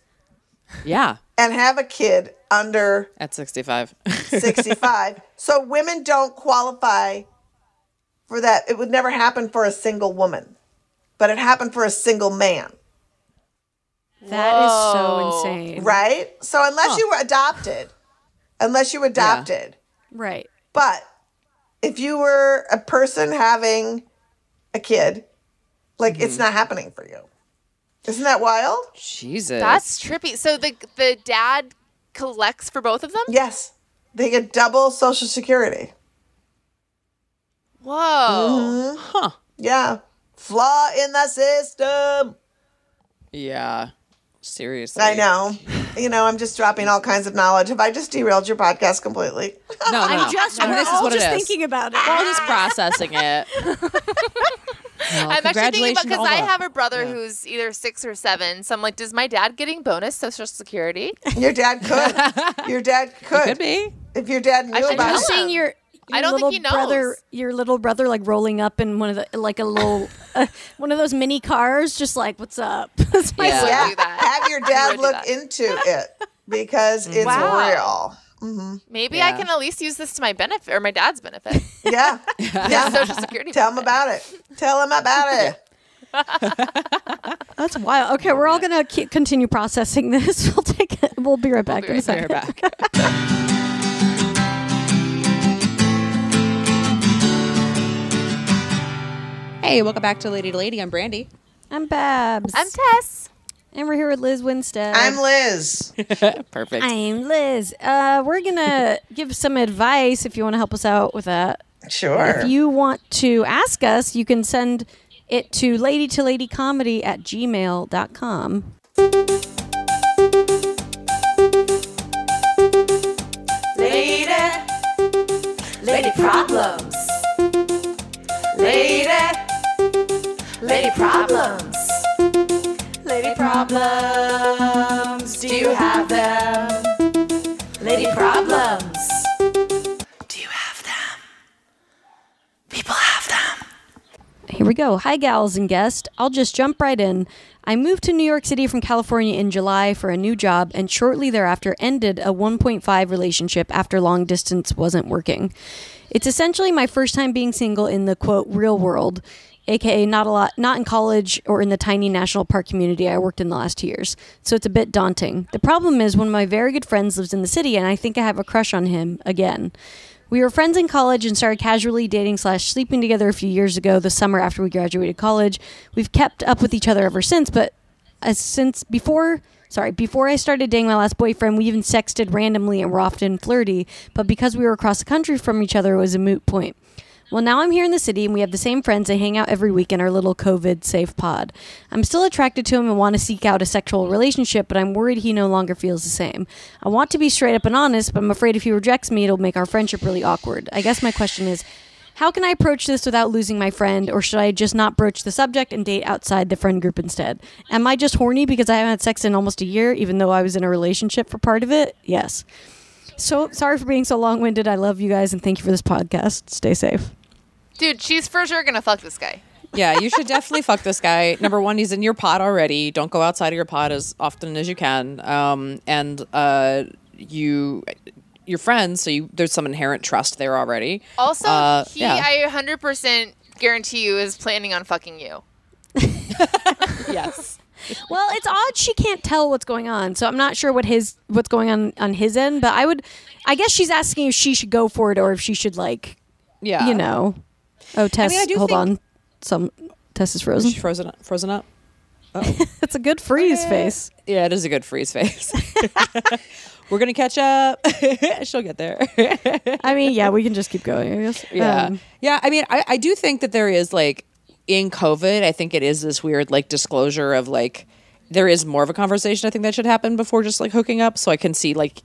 Yeah. And have a kid under at sixty-five. sixty-five. So women don't qualify for that. It would never happen for a single woman, but it happened for a single man. That Whoa. Is so insane. Right? So unless huh. you were adopted, unless you were adopted. Yeah. Right. But if you were a person having a kid, like mm-hmm. it's not happening for you. Isn't that wild? Jesus. That's trippy. So the the dad collects for both of them? Yes. They get double Social Security. Whoa. Mm-hmm. Huh. Yeah. Flaw in the system. Yeah. Seriously. I know. You know, I'm just dropping all kinds of knowledge. Have I just derailed your podcast completely? No, no. I'm just, no, we're this all is what just it is. Thinking about it. We're all just processing it. Well, I'm actually thinking about, because I have a brother yeah. who's either six or seven. So I'm like, does my dad getting bonus Social Security? Your dad could. Your dad could. It could be. If your dad knew I about it. Seeing your, your I don't think he knows. Brother, your little brother like rolling up in one of the, like a little, uh, one of those mini cars, just like, what's up? That's my yeah. yeah. do that. Have your dad look into it, because it's wow. real. Mm-hmm. Maybe yeah. I can at least use this to my benefit, or my dad's benefit. Yeah, yeah. Social Security. Tell benefit. him about it. Tell him about it. That's wild. Okay, we're all gonna keep continue processing this. We'll take. It. We'll be right back. We'll be right, right back. Hey, welcome back to Lady to Lady. I'm Brandy. I'm Babs. I'm Tess. And we're here with Liz Winstead. I'm Liz. Perfect. I'm Liz. Uh, we're going to give some advice if you want to help us out with that. Sure. If you want to ask us, you can send it to ladytoladycomedy at gmail dot com. problems. Lady, lady problems. Lady problems, do you have them? Lady problems, do you have them? People have them. Here we go. Hi, gals and guests. I'll just jump right in. I moved to New York City from California in July for a new job and shortly thereafter ended a one point five relationship after long distance wasn't working. It's essentially my first time being single in the, quote, real world, aka not a lot, not in college or in the tiny national park community I worked in the last two years. So it's a bit daunting. The problem is one of my very good friends lives in the city and I think I have a crush on him again. We were friends in college and started casually dating slash sleeping together a few years ago, the summer after we graduated college. We've kept up with each other ever since, but as since before, sorry, before I started dating my last boyfriend, we even sexted randomly and were often flirty, but because we were across the country from each other, it was a moot point. Well, now I'm here in the city and we have the same friends that hang out every week in our little COVID safe pod. I'm still attracted to him and want to seek out a sexual relationship, but I'm worried he no longer feels the same. I want to be straight up and honest, but I'm afraid if he rejects me, it'll make our friendship really awkward. I guess my question is, how can I approach this without losing my friend, or should I just not broach the subject and date outside the friend group instead? Am I just horny because I haven't had sex in almost a year, even though I was in a relationship for part of it? Yes. So sorry for being so long-winded. I love you guys, and thank you for this podcast. Stay safe. Dude, she's for sure going to fuck this guy. Yeah, you should definitely fuck this guy. Number one, he's in your pod already. Don't go outside of your pod as often as you can. Um, and uh, you, you're friends, so you, there's some inherent trust there already. Also, uh, he, yeah. I one hundred percent guarantee you, is planning on fucking you. Yes. Well, it's odd she can't tell what's going on, so I'm not sure what his what's going on on his end. But I would, I guess she's asking if she should go for it or if she should, like, yeah, you know. Oh, Tess, I mean, I hold on. Some Tess is frozen. She's frozen up. Frozen up. Oh. It's a good freeze okay. face. Yeah, it is a good freeze face. We're gonna catch up. She'll get there. I mean, yeah, we can just keep going, I guess. Yeah, um, yeah. I mean, I, I do think that there is, like, in COVID, I think it is this weird, like, disclosure of, like, there is more of a conversation I think that should happen before just, like, hooking up. So I can see, like,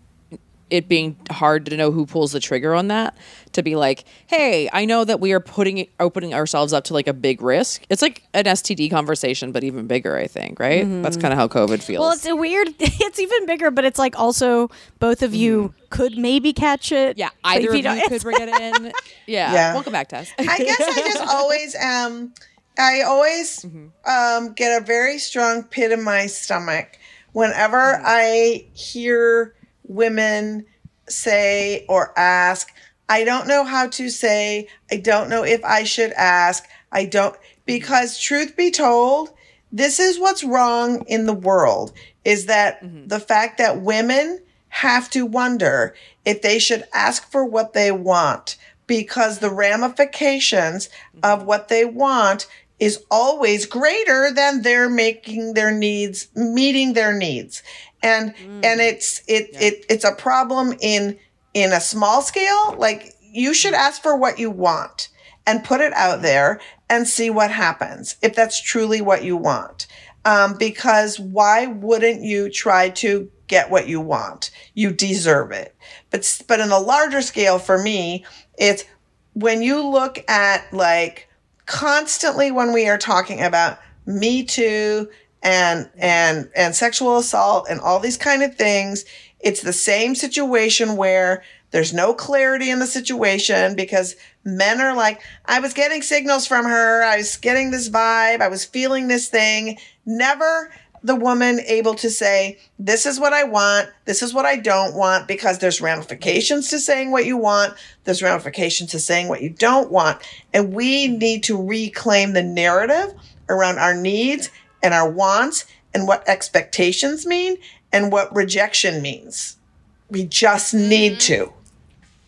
it being hard to know who pulls the trigger on that, to be like, hey, I know that we are putting opening ourselves up to, like, a big risk. It's like an S T D conversation, but even bigger, I think, right? Mm-hmm. That's kind of how COVID feels. Well, it's a weird, it's even bigger, but it's like also both of you mm. could maybe catch it. Yeah, either of you, you could bring it in. Yeah. yeah. Welcome back, Tess. I guess I just always am. Um, I always mm-hmm. um, get a very strong pit in my stomach whenever mm-hmm. I hear women say or ask, I don't know how to say, I don't know if I should ask, I don't, because truth be told, this is what's wrong in the world, is that mm-hmm. the fact that women have to wonder if they should ask for what they want, because the ramifications mm-hmm. of what they want is always greater than they're making their needs, meeting their needs. And, mm. and it's, it, yeah. it, it's a problem in, in a small scale. Like, you should ask for what you want and put it out there and see what happens, if that's truly what you want. Um, because why wouldn't you try to get what you want? You deserve it. But, but in a larger scale for me, it's when you look at, like, constantly when we are talking about Me Too and and and sexual assault and all these kind of things, it's the same situation where there's no clarity in the situation, because men are like, I was getting signals from her, I was getting this vibe, I was feeling this thing. Never the woman able to say, this is what I want, this is what I don't want, because there's ramifications to saying what you want, there's ramifications to saying what you don't want. And we need to reclaim the narrative around our needs and our wants and what expectations mean and what rejection means. We just need to.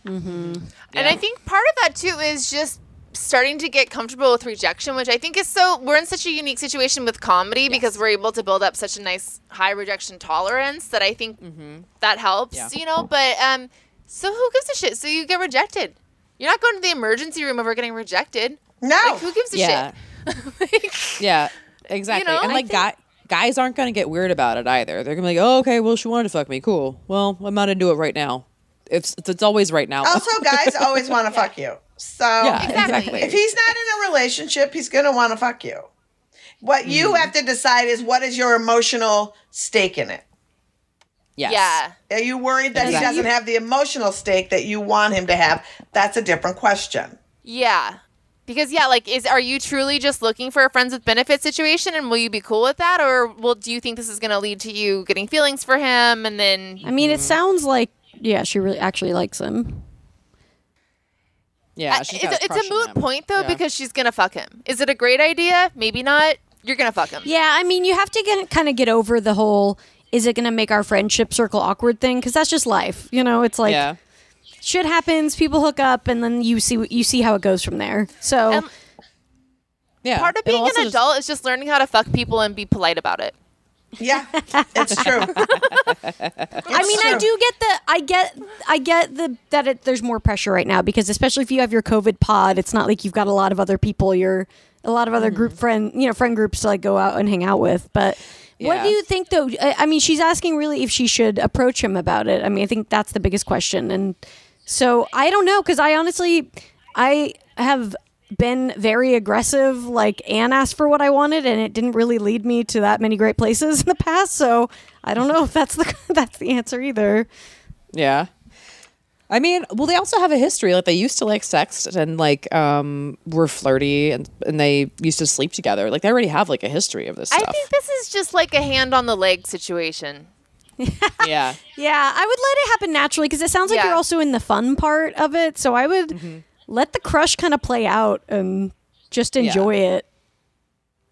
Mm-hmm. Yeah. And I think part of that too is just starting to get comfortable with rejection, which I think is so, we're in such a unique situation with comedy, yes. because we're able to build up such a nice high rejection tolerance that I think mm-hmm. that helps, yeah. you know, but um, so who gives a shit? So you get rejected. You're not going to the emergency room over getting rejected. No. Like, who gives a yeah. shit? Like, yeah, exactly. You know? And like think- guys aren't going to get weird about it either. They're going to be like, oh, okay, well, she wanted to fuck me. Cool. Well, I'm not into it right now. It's it's always right now. Also, guys always want to fuck you. So yeah, exactly. If he's not in a relationship, he's going to want to fuck you. What you mm-hmm. have to decide is what is your emotional stake in it. Yes. Yeah. Are you worried that exactly. he doesn't have the emotional stake that you want him to have? That's a different question. Yeah. Because, yeah, like, is are you truly just looking for a friends with benefits situation, and will you be cool with that, or will do you think this is going to lead to you getting feelings for him, and then... I mean, it sounds like, yeah, she really actually likes him. Yeah, she's got a crush on him. It's a moot point, though, yeah. because she's going to fuck him. Is it a great idea? Maybe not. You're going to fuck him. Yeah, I mean, you have to get, kind of get over the whole, is it going to make our friendship circle awkward thing, because that's just life, you know? It's like... Yeah. Shit happens, people hook up, and then you see you see how it goes from there. So um, yeah, part of being an adult is just learning how to fuck people and be polite about it. Yeah, it's true. it's I mean, true. I do get the I get I get the that it, there's more pressure right now, because especially if you have your COVID pod, it's not like you've got a lot of other people, you're a lot of other mm-hmm. group friend, you know, friend groups to like go out and hang out with, but yeah. What do you think, though? I, I mean, she's asking really if she should approach him about it. I mean, I think that's the biggest question, and so I don't know, because I honestly, I have been very aggressive. Like, Anne asked for what I wanted, and it didn't really lead me to that many great places in the past. So I don't know if that's the that's the answer either. Yeah, I mean, well, they also have a history. Like, they used to like sext and like um, were flirty, and and they used to sleep together. Like, they already have like a history of this stuff. I think this is just like a hand on the leg situation. yeah yeah I would let it happen naturally, because it sounds like yeah. you're also in the fun part of it, so I would mm-hmm. let the crush kind of play out and just enjoy yeah. it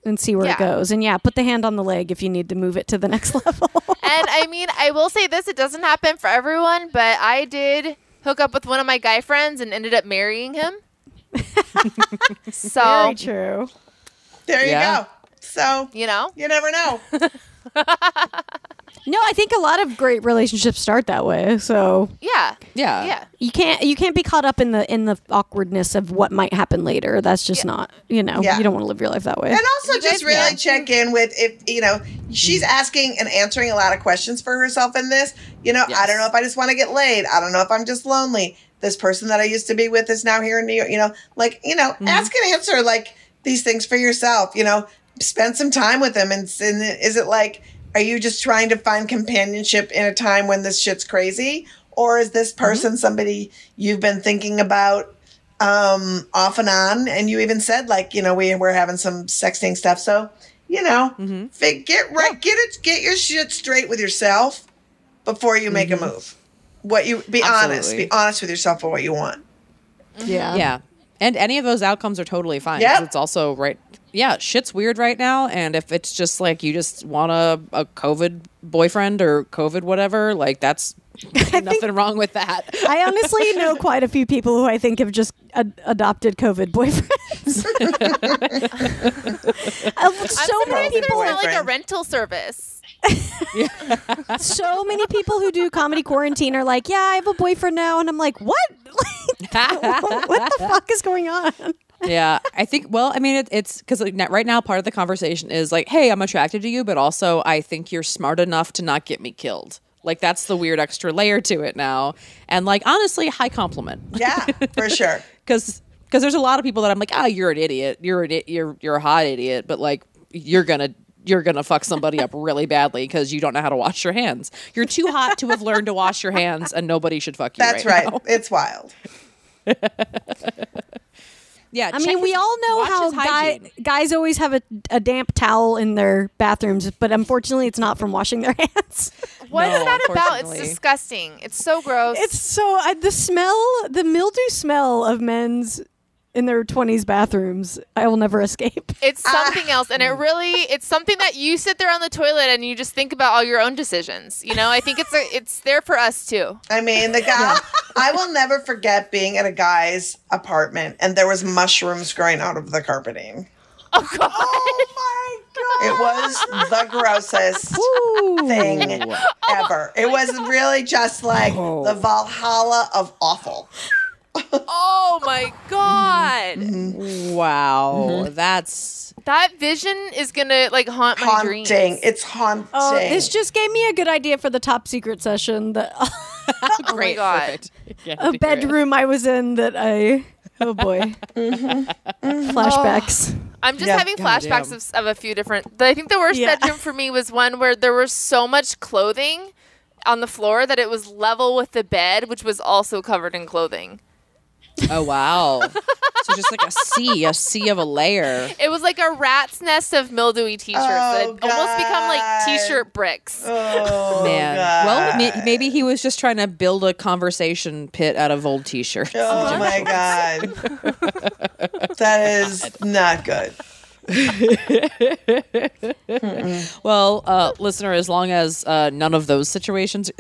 and see where yeah. it goes, and yeah put the hand on the leg if you need to move it to the next level. And I mean, I will say this, it doesn't happen for everyone, but I did hook up with one of my guy friends and ended up marrying him. So very true. There you yeah. go. So you know, you never know. No, I think a lot of great relationships start that way. So yeah, yeah, yeah. You can't you can't be caught up in the in the awkwardness of what might happen later. That's just yeah. not, you know, yeah. you don't want to live your life that way. And also, you just guys, really yeah. check in with, if you know she's asking and answering a lot of questions for herself in this. You know, yes. I don't know if I just want to get laid. I don't know if I'm just lonely. This person that I used to be with is now here in New York. You know, like you know, mm-hmm. ask and answer like these things for yourself. You know, spend some time with them, and, and is it like. Are you just trying to find companionship in a time when this shit's crazy? Or is this person mm-hmm. somebody you've been thinking about um, off and on? And you even said, like, you know, we we're having some sexting stuff. So, you know, mm-hmm. fig- get right, yeah. get it, get your shit straight with yourself before you make mm-hmm. a move. What you be Absolutely. honest, be honest with yourself for what you want. Mm-hmm. Yeah, yeah, and any of those outcomes are totally fine. Yeah, it's also right. Yeah, shit's weird right now, and if it's just like you just want a, a COVID boyfriend or COVID whatever, like that's nothing think, wrong with that. I honestly know quite a few people who I think have just ad- adopted COVID boyfriends. I'm so many people there's not like a rental service. yeah. So many people who do comedy quarantine are like, yeah, I have a boyfriend now, and I'm like, what? what, what the fuck is going on? Yeah, I think, well, I mean, it, it's because like, right now part of the conversation is like, hey, I'm attracted to you, but also I think you're smart enough to not get me killed. Like, that's the weird extra layer to it now. And like, honestly, high compliment. Yeah, for sure. Because there's a lot of people that I'm like, ah, oh, you're an idiot. You're an, you're you're a hot idiot. But like, you're going to. You're going to fuck somebody up really badly because you don't know how to wash your hands. You're too hot to have learned to wash your hands, and nobody should fuck you. That's right. right. Now. It's wild. Yeah. I mean, his, we all know how guy, guys always have a, a damp towel in their bathrooms, but unfortunately it's not from washing their hands. What no, is that about? It's disgusting. It's so gross. It's so uh, the smell, the mildew smell of men's in their twenties bathrooms, I will never escape. It's something ah. else, and it really it's something that you sit there on the toilet and you just think about all your own decisions. You know, I think it's a, it's there for us too. I mean, the guy yeah. I will never forget being at a guy's apartment and there was mushrooms growing out of the carpeting. Oh god. Oh my god. It was the grossest Ooh. thing ever. It was really just like oh. the Valhalla of awful. Oh my god. Mm-hmm. Wow. Mm-hmm. That's that vision is gonna like haunt haunting. my dreams. It's haunting. Oh, this just gave me a good idea for the top secret session that Oh my God. A bedroom I was in that I... Oh, boy. Mm-hmm. Flashbacks. Oh, I'm just yep. having flashbacks of, of a few different... I think the worst yeah. bedroom for me was one where there was so much clothing on the floor that it was level with the bed, which was also covered in clothing. Oh, wow. So just like a sea, a sea of a layer. It was like a rat's nest of mildewy T-shirts oh, that had God. almost become like T-shirt bricks. Oh, man. God. Well, ma- maybe he was just trying to build a conversation pit out of old T-shirts. Oh, my God. That is not good. Well, uh, listener, as long as uh, none of those situations...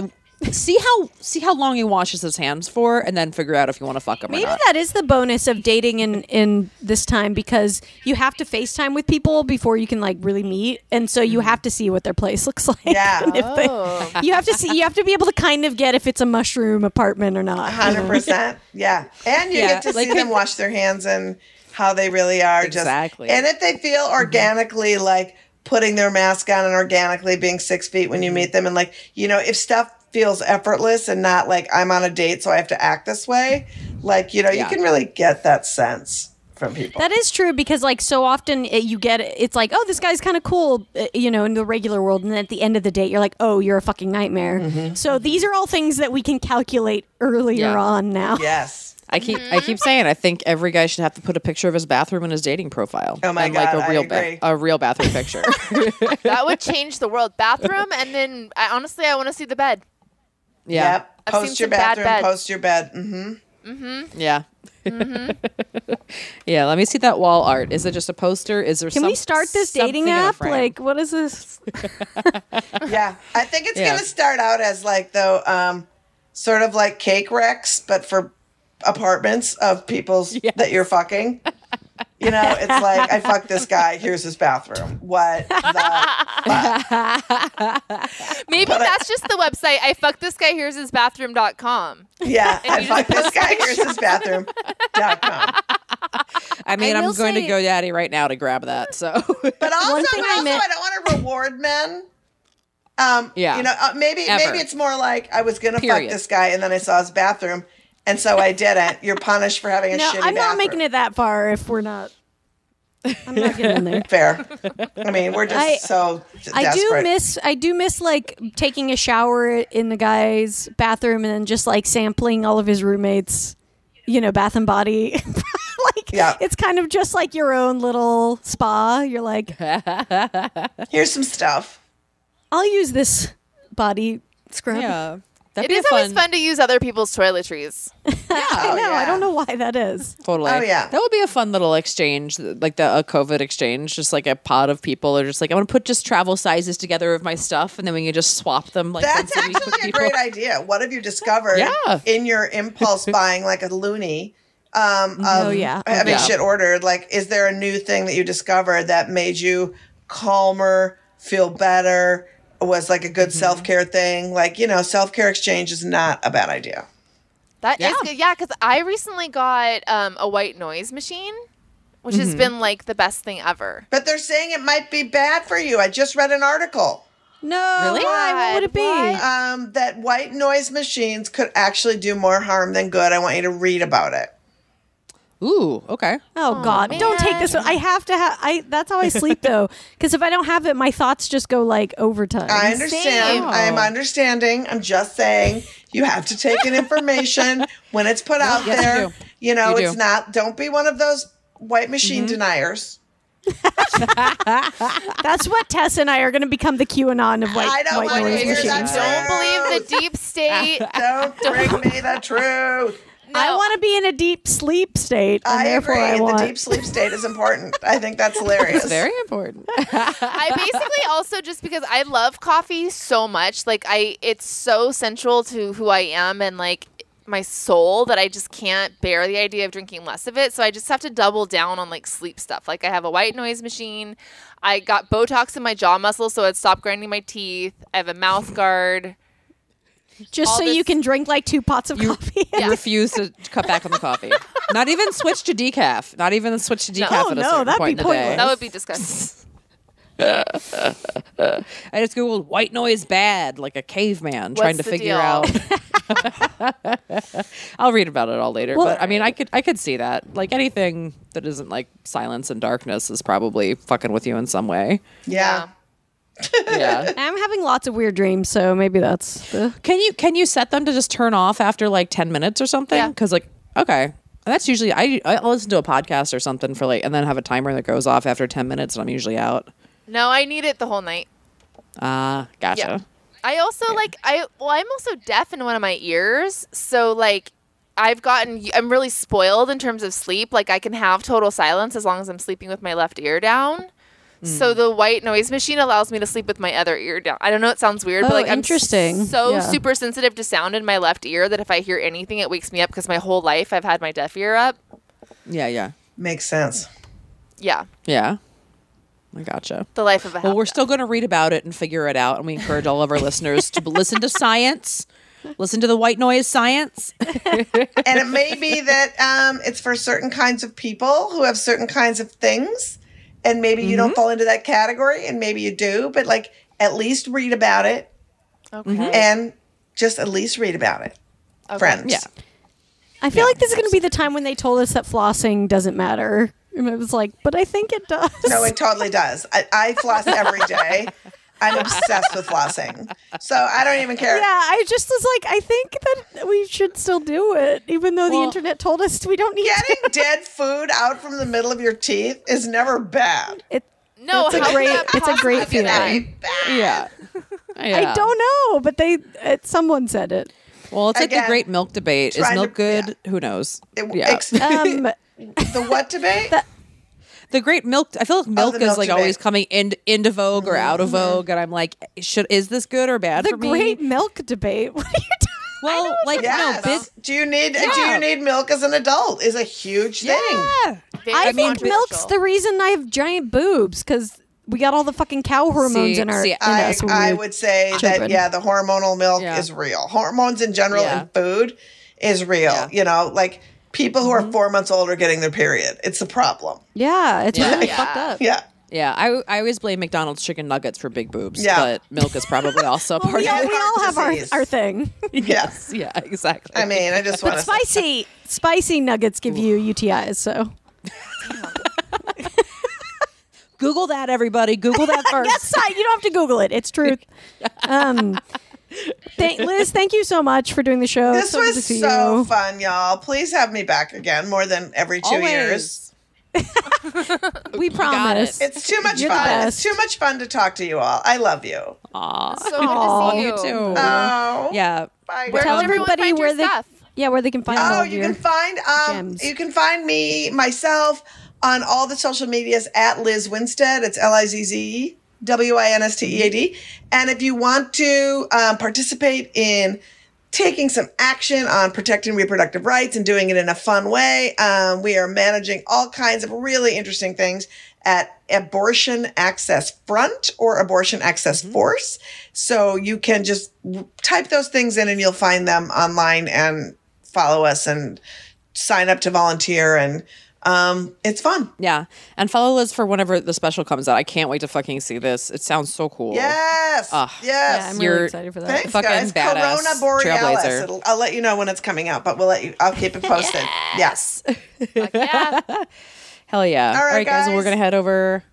See how see how long he washes his hands for, and then figure out if you want to fuck him Maybe or not. Maybe that is the bonus of dating in, in this time, because you have to FaceTime with people before you can like really meet, and so you have to see what their place looks like. Yeah, and if oh. they, you have to see. You have to be able to kind of get if it's a mushroom apartment or not. Hundred percent. Yeah, and you yeah, get to like see them wash their hands and how they really are. Exactly. Just, and if they feel organically mm-hmm. like putting their mask on and organically being six feet when you meet them, and like you know if stuff. feels effortless and not like I'm on a date, so I have to act this way. Like, you know, yeah. you can really get that sense from people. That is true, because like so often it, you get it's like, oh, this guy's kind of cool, you know, in the regular world. And then at the end of the date, you're like, oh, you're a fucking nightmare. Mm-hmm. So these are all things that we can calculate earlier yeah. on now. Yes. I keep mm-hmm. I keep saying I think every guy should have to put a picture of his bathroom in his dating profile. Oh my and God, like a real I agree. Ba- a real bathroom picture. That would change the world. Bathroom, and then I, honestly, I want to see the bed. Yeah. Yep. Post your bathroom, post your bed. Mm-hmm. Mm-hmm. Yeah. Mm-hmm. Yeah, let me see that wall art. Is it just a poster? Is there Can some, we start this dating app? Like, what is this? Yeah. I think it's yeah. going to start out as like, though, um, sort of like cake wrecks, but for apartments of people yes. that you're fucking. You know, it's like, I fucked this guy. Here's his bathroom. What the fuck? Maybe but that's I, just the website. I fucked this guy. Here's his bathroom dot com. Yeah. I fucked this guy. Here's his bathroom dot com. I mean, I I'm going say, to GoDaddy right now to grab that. So, But also, but also I, meant- I don't want to reward men. Um, yeah. You know, uh, maybe, maybe it's more like I was going to fuck this guy and then I saw his bathroom. And so I didn't. You're punished for having a no, shitty bathroom. No, I'm not making it that far if we're not. I'm not getting in there. Fair. I mean, we're just I, so d- I desperate. do miss, I do miss like taking a shower in the guy's bathroom and then just like sampling all of his roommates, you know, Bath and Body. Like, yeah. It's kind of just like your own little spa. You're like, here's some stuff. I'll use this body scrub. Yeah. That'd it is fun. always fun to use other people's toiletries. Yeah, I know. Oh, yeah. I don't know why that is. Totally. Oh, yeah. That would be a fun little exchange, like the a COVID exchange, just like a pod of people are just like, I want to put just travel sizes together of my stuff, and then we can just swap them. Like That's actually a great idea. What have you discovered yeah. in your impulse buying, like a loony? Um, of, oh, yeah. I mean, yeah. shit ordered. Like, is there a new thing that you discovered that made you calmer, feel better? Was like a good mm-hmm. self-care thing. Like, you know, self-care exchange is not a bad idea. That yeah. is good. Yeah, because I recently got um, a white noise machine, which mm-hmm. has been like the best thing ever. But they're saying it might be bad for you. I just read an article. No. Really? Why? What would it be? Um, that white noise machines could actually do more harm than good. I want you to read about it. Ooh, okay. Oh, oh God. Man. Don't take this one. I have to have, I, that's how I sleep though. Because if I don't have it, my thoughts just go like overtime. I understand. Oh. I'm understanding. I'm just saying you have to take in information when it's put out yes, there. You, you know, you it's not, don't be one of those white machine mm-hmm. deniers. That's what Tess and I are going to become, the QAnon of white, I don't white noise machines. Don't believe the deep state. Don't bring me the truth. No. I want to be in a deep sleep state. I agree. I want. The deep sleep state is important. I think that's hilarious. It's very important. I basically also, just because I love coffee so much, like I, it's so central to who I am and like my soul that I just can't bear the idea of drinking less of it. So I just have to double down on like sleep stuff. Like I have a white noise machine. I got Botox in my jaw muscle, so it stopped grinding my teeth. I have a mouth guard. Just All so you can drink like two pots of you coffee. You refuse to cut back on the coffee. Not even switch to decaf. Not even switch to decaf no, at a no, certain point in the day. That would be disgusting. I just Googled white noise bad, like a caveman What's trying to figure deal? out. I'll read about it all later. Well, but I mean, I could I could see that. Like anything that isn't like silence and darkness is probably fucking with you in some way. Yeah. Yeah. I'm having lots of weird dreams, so maybe that's the... Can you can you set them to just turn off after like ten minutes or something? Yeah. Because like, okay. And that's usually, I, I listen to a podcast or something for like, and then have a timer that goes off after ten minutes and I'm usually out. No, I need it the whole night. Ah, uh, gotcha. Yeah. I also yeah. like, I, well, I'm also deaf in one of my ears. So like I've gotten, I'm really spoiled in terms of sleep. Like I can have total silence as long as I'm sleeping with my left ear down. Mm. So the white noise machine allows me to sleep with my other ear down. I don't know. It sounds weird, oh, but like I'm interesting. so yeah. super sensitive to sound in my left ear that if I hear anything, it wakes me up because my whole life I've had my deaf ear up. Yeah. Yeah. Makes sense. Yeah. Yeah. I gotcha. The life of a Well, we're death. still going to read about it and figure it out. And we encourage all of our listeners to listen to science. Listen to the white noise science. And it may be that um, it's for certain kinds of people who have certain kinds of things. And maybe you mm-hmm. don't fall into that category, and maybe you do, but like at least read about it. Okay. And just at least read about it. Okay. Friends. Yeah. I feel yeah, like this is going to be the time when they told us that flossing doesn't matter. And I was like, but I think it does. No, it totally does. I, I floss every day. I'm obsessed with flossing. So I don't even care. Yeah, I just was like, I think that we should still do it, even though well, the internet told us we don't need getting to. Getting dead food out from the middle of your teeth is never bad. It, no, it's a great, it's a great feeling. Yeah. yeah. I don't know, but they, it, someone said it. Well, it's Again, like the great milk debate. Is milk to, good? Yeah. Who knows? It, yeah. Ex- um, the what debate? The, The great milk. I feel like milk oh, is milk like debate. always coming in, into vogue or out of vogue, and I'm like, should is this good or bad? The for great me? milk debate. What are you doing? Well, like yes. no. Big, do you need yeah. do you need milk as an adult? Is a huge thing. Yeah, Very I think milk's the reason I have giant boobs because we got all the fucking cow hormones see, in our. See, in I, us when I we would say children. that yeah, the hormonal milk yeah. is real. Hormones in general yeah. and food is real. Yeah. You know, like. People who mm-hmm. are four months old are getting their period. It's a problem. Yeah, it's yeah. really yeah. fucked up. Yeah. Yeah, I, I always blame McDonald's chicken nuggets for big boobs, yeah. but milk is probably also well, a part yeah, of it. We all have our, our thing. Yes. Yeah, exactly. I mean, I just want to spicy, spicy nuggets give you U T Is, so. Google that, everybody. Google that first. Yes, I, you don't have to Google it. It's truth. Um Thank, Liz, thank you so much for doing the show. This so was so you. fun, y'all. Please have me back again more than every two Always. years. We promise. It. It's too much You're fun. It's too much fun to talk to you all. I love you. Aww. It's so good Aww. to see you. You too. Oh. Yeah. Bye. Where Tell everybody where they stuff? Yeah, where they can find Oh, all you can find um gems. You can find me myself on all the social medias at Liz Winstead. It's L I Z Z W I N S T E A D. And if you want to um, participate in taking some action on protecting reproductive rights and doing it in a fun way, um, we are managing all kinds of really interesting things at Abortion Access Front or Abortion Access mm-hmm. Force. So you can just type those things in and you'll find them online and follow us and sign up to volunteer and Um, it's fun. Yeah. And follow Liz for whenever the special comes out. I can't wait to fucking see this. It sounds so cool. Yes. Uh, yes. Yeah, I'm You're really excited for that. Thanks, fucking guys. Badass Corona Borealis. It'll, I'll let you know when it's coming out, but we'll let you, I'll keep it posted. yes. yes. yeah. Hell yeah. All right, All right guys. guys. Well, we're going to head over.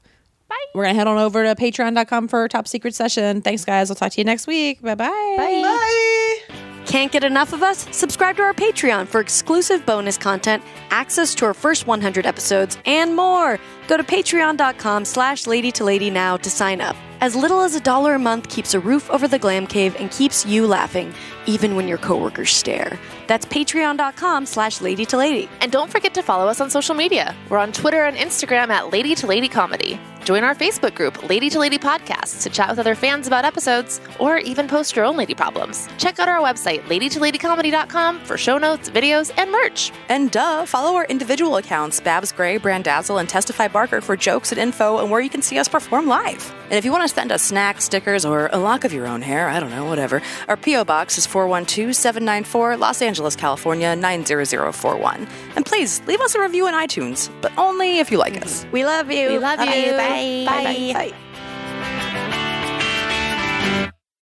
Bye. We're going to head on over to patreon dot com for our top secret session. Thanks guys. We'll talk to you next week. Bye-bye. Bye. Bye. Can't get enough of us? Subscribe to our Patreon for exclusive bonus content, access to our first one hundred episodes, and more. Go to patreon.com slash lady to lady now to sign up. As little as a dollar a month keeps a roof over the glam cave and keeps you laughing, even when your coworkers stare. That's patreon.com slash lady to lady. And don't forget to follow us on social media. We're on Twitter and Instagram at Lady to Lady Comedy. Join our Facebook group, Lady to Lady Podcasts, to chat with other fans about episodes or even post your own lady problems. Check out our website, lady to lady comedy dot com, for show notes, videos, and merch. And duh, follow our individual accounts, Babs Gray, Brandazzle, and Testify Barker for jokes and info and where you can see us perform live. And if you want to send us snacks, stickers, or a lock of your own hair, I don't know, whatever, our P O Box is four one two seven nine four, Los Angeles, California, nine zero zero four one. And please, leave us a review on iTunes, but only if you like us. We love you. We love you. Bye. Bye. Bye. Bye. Bye.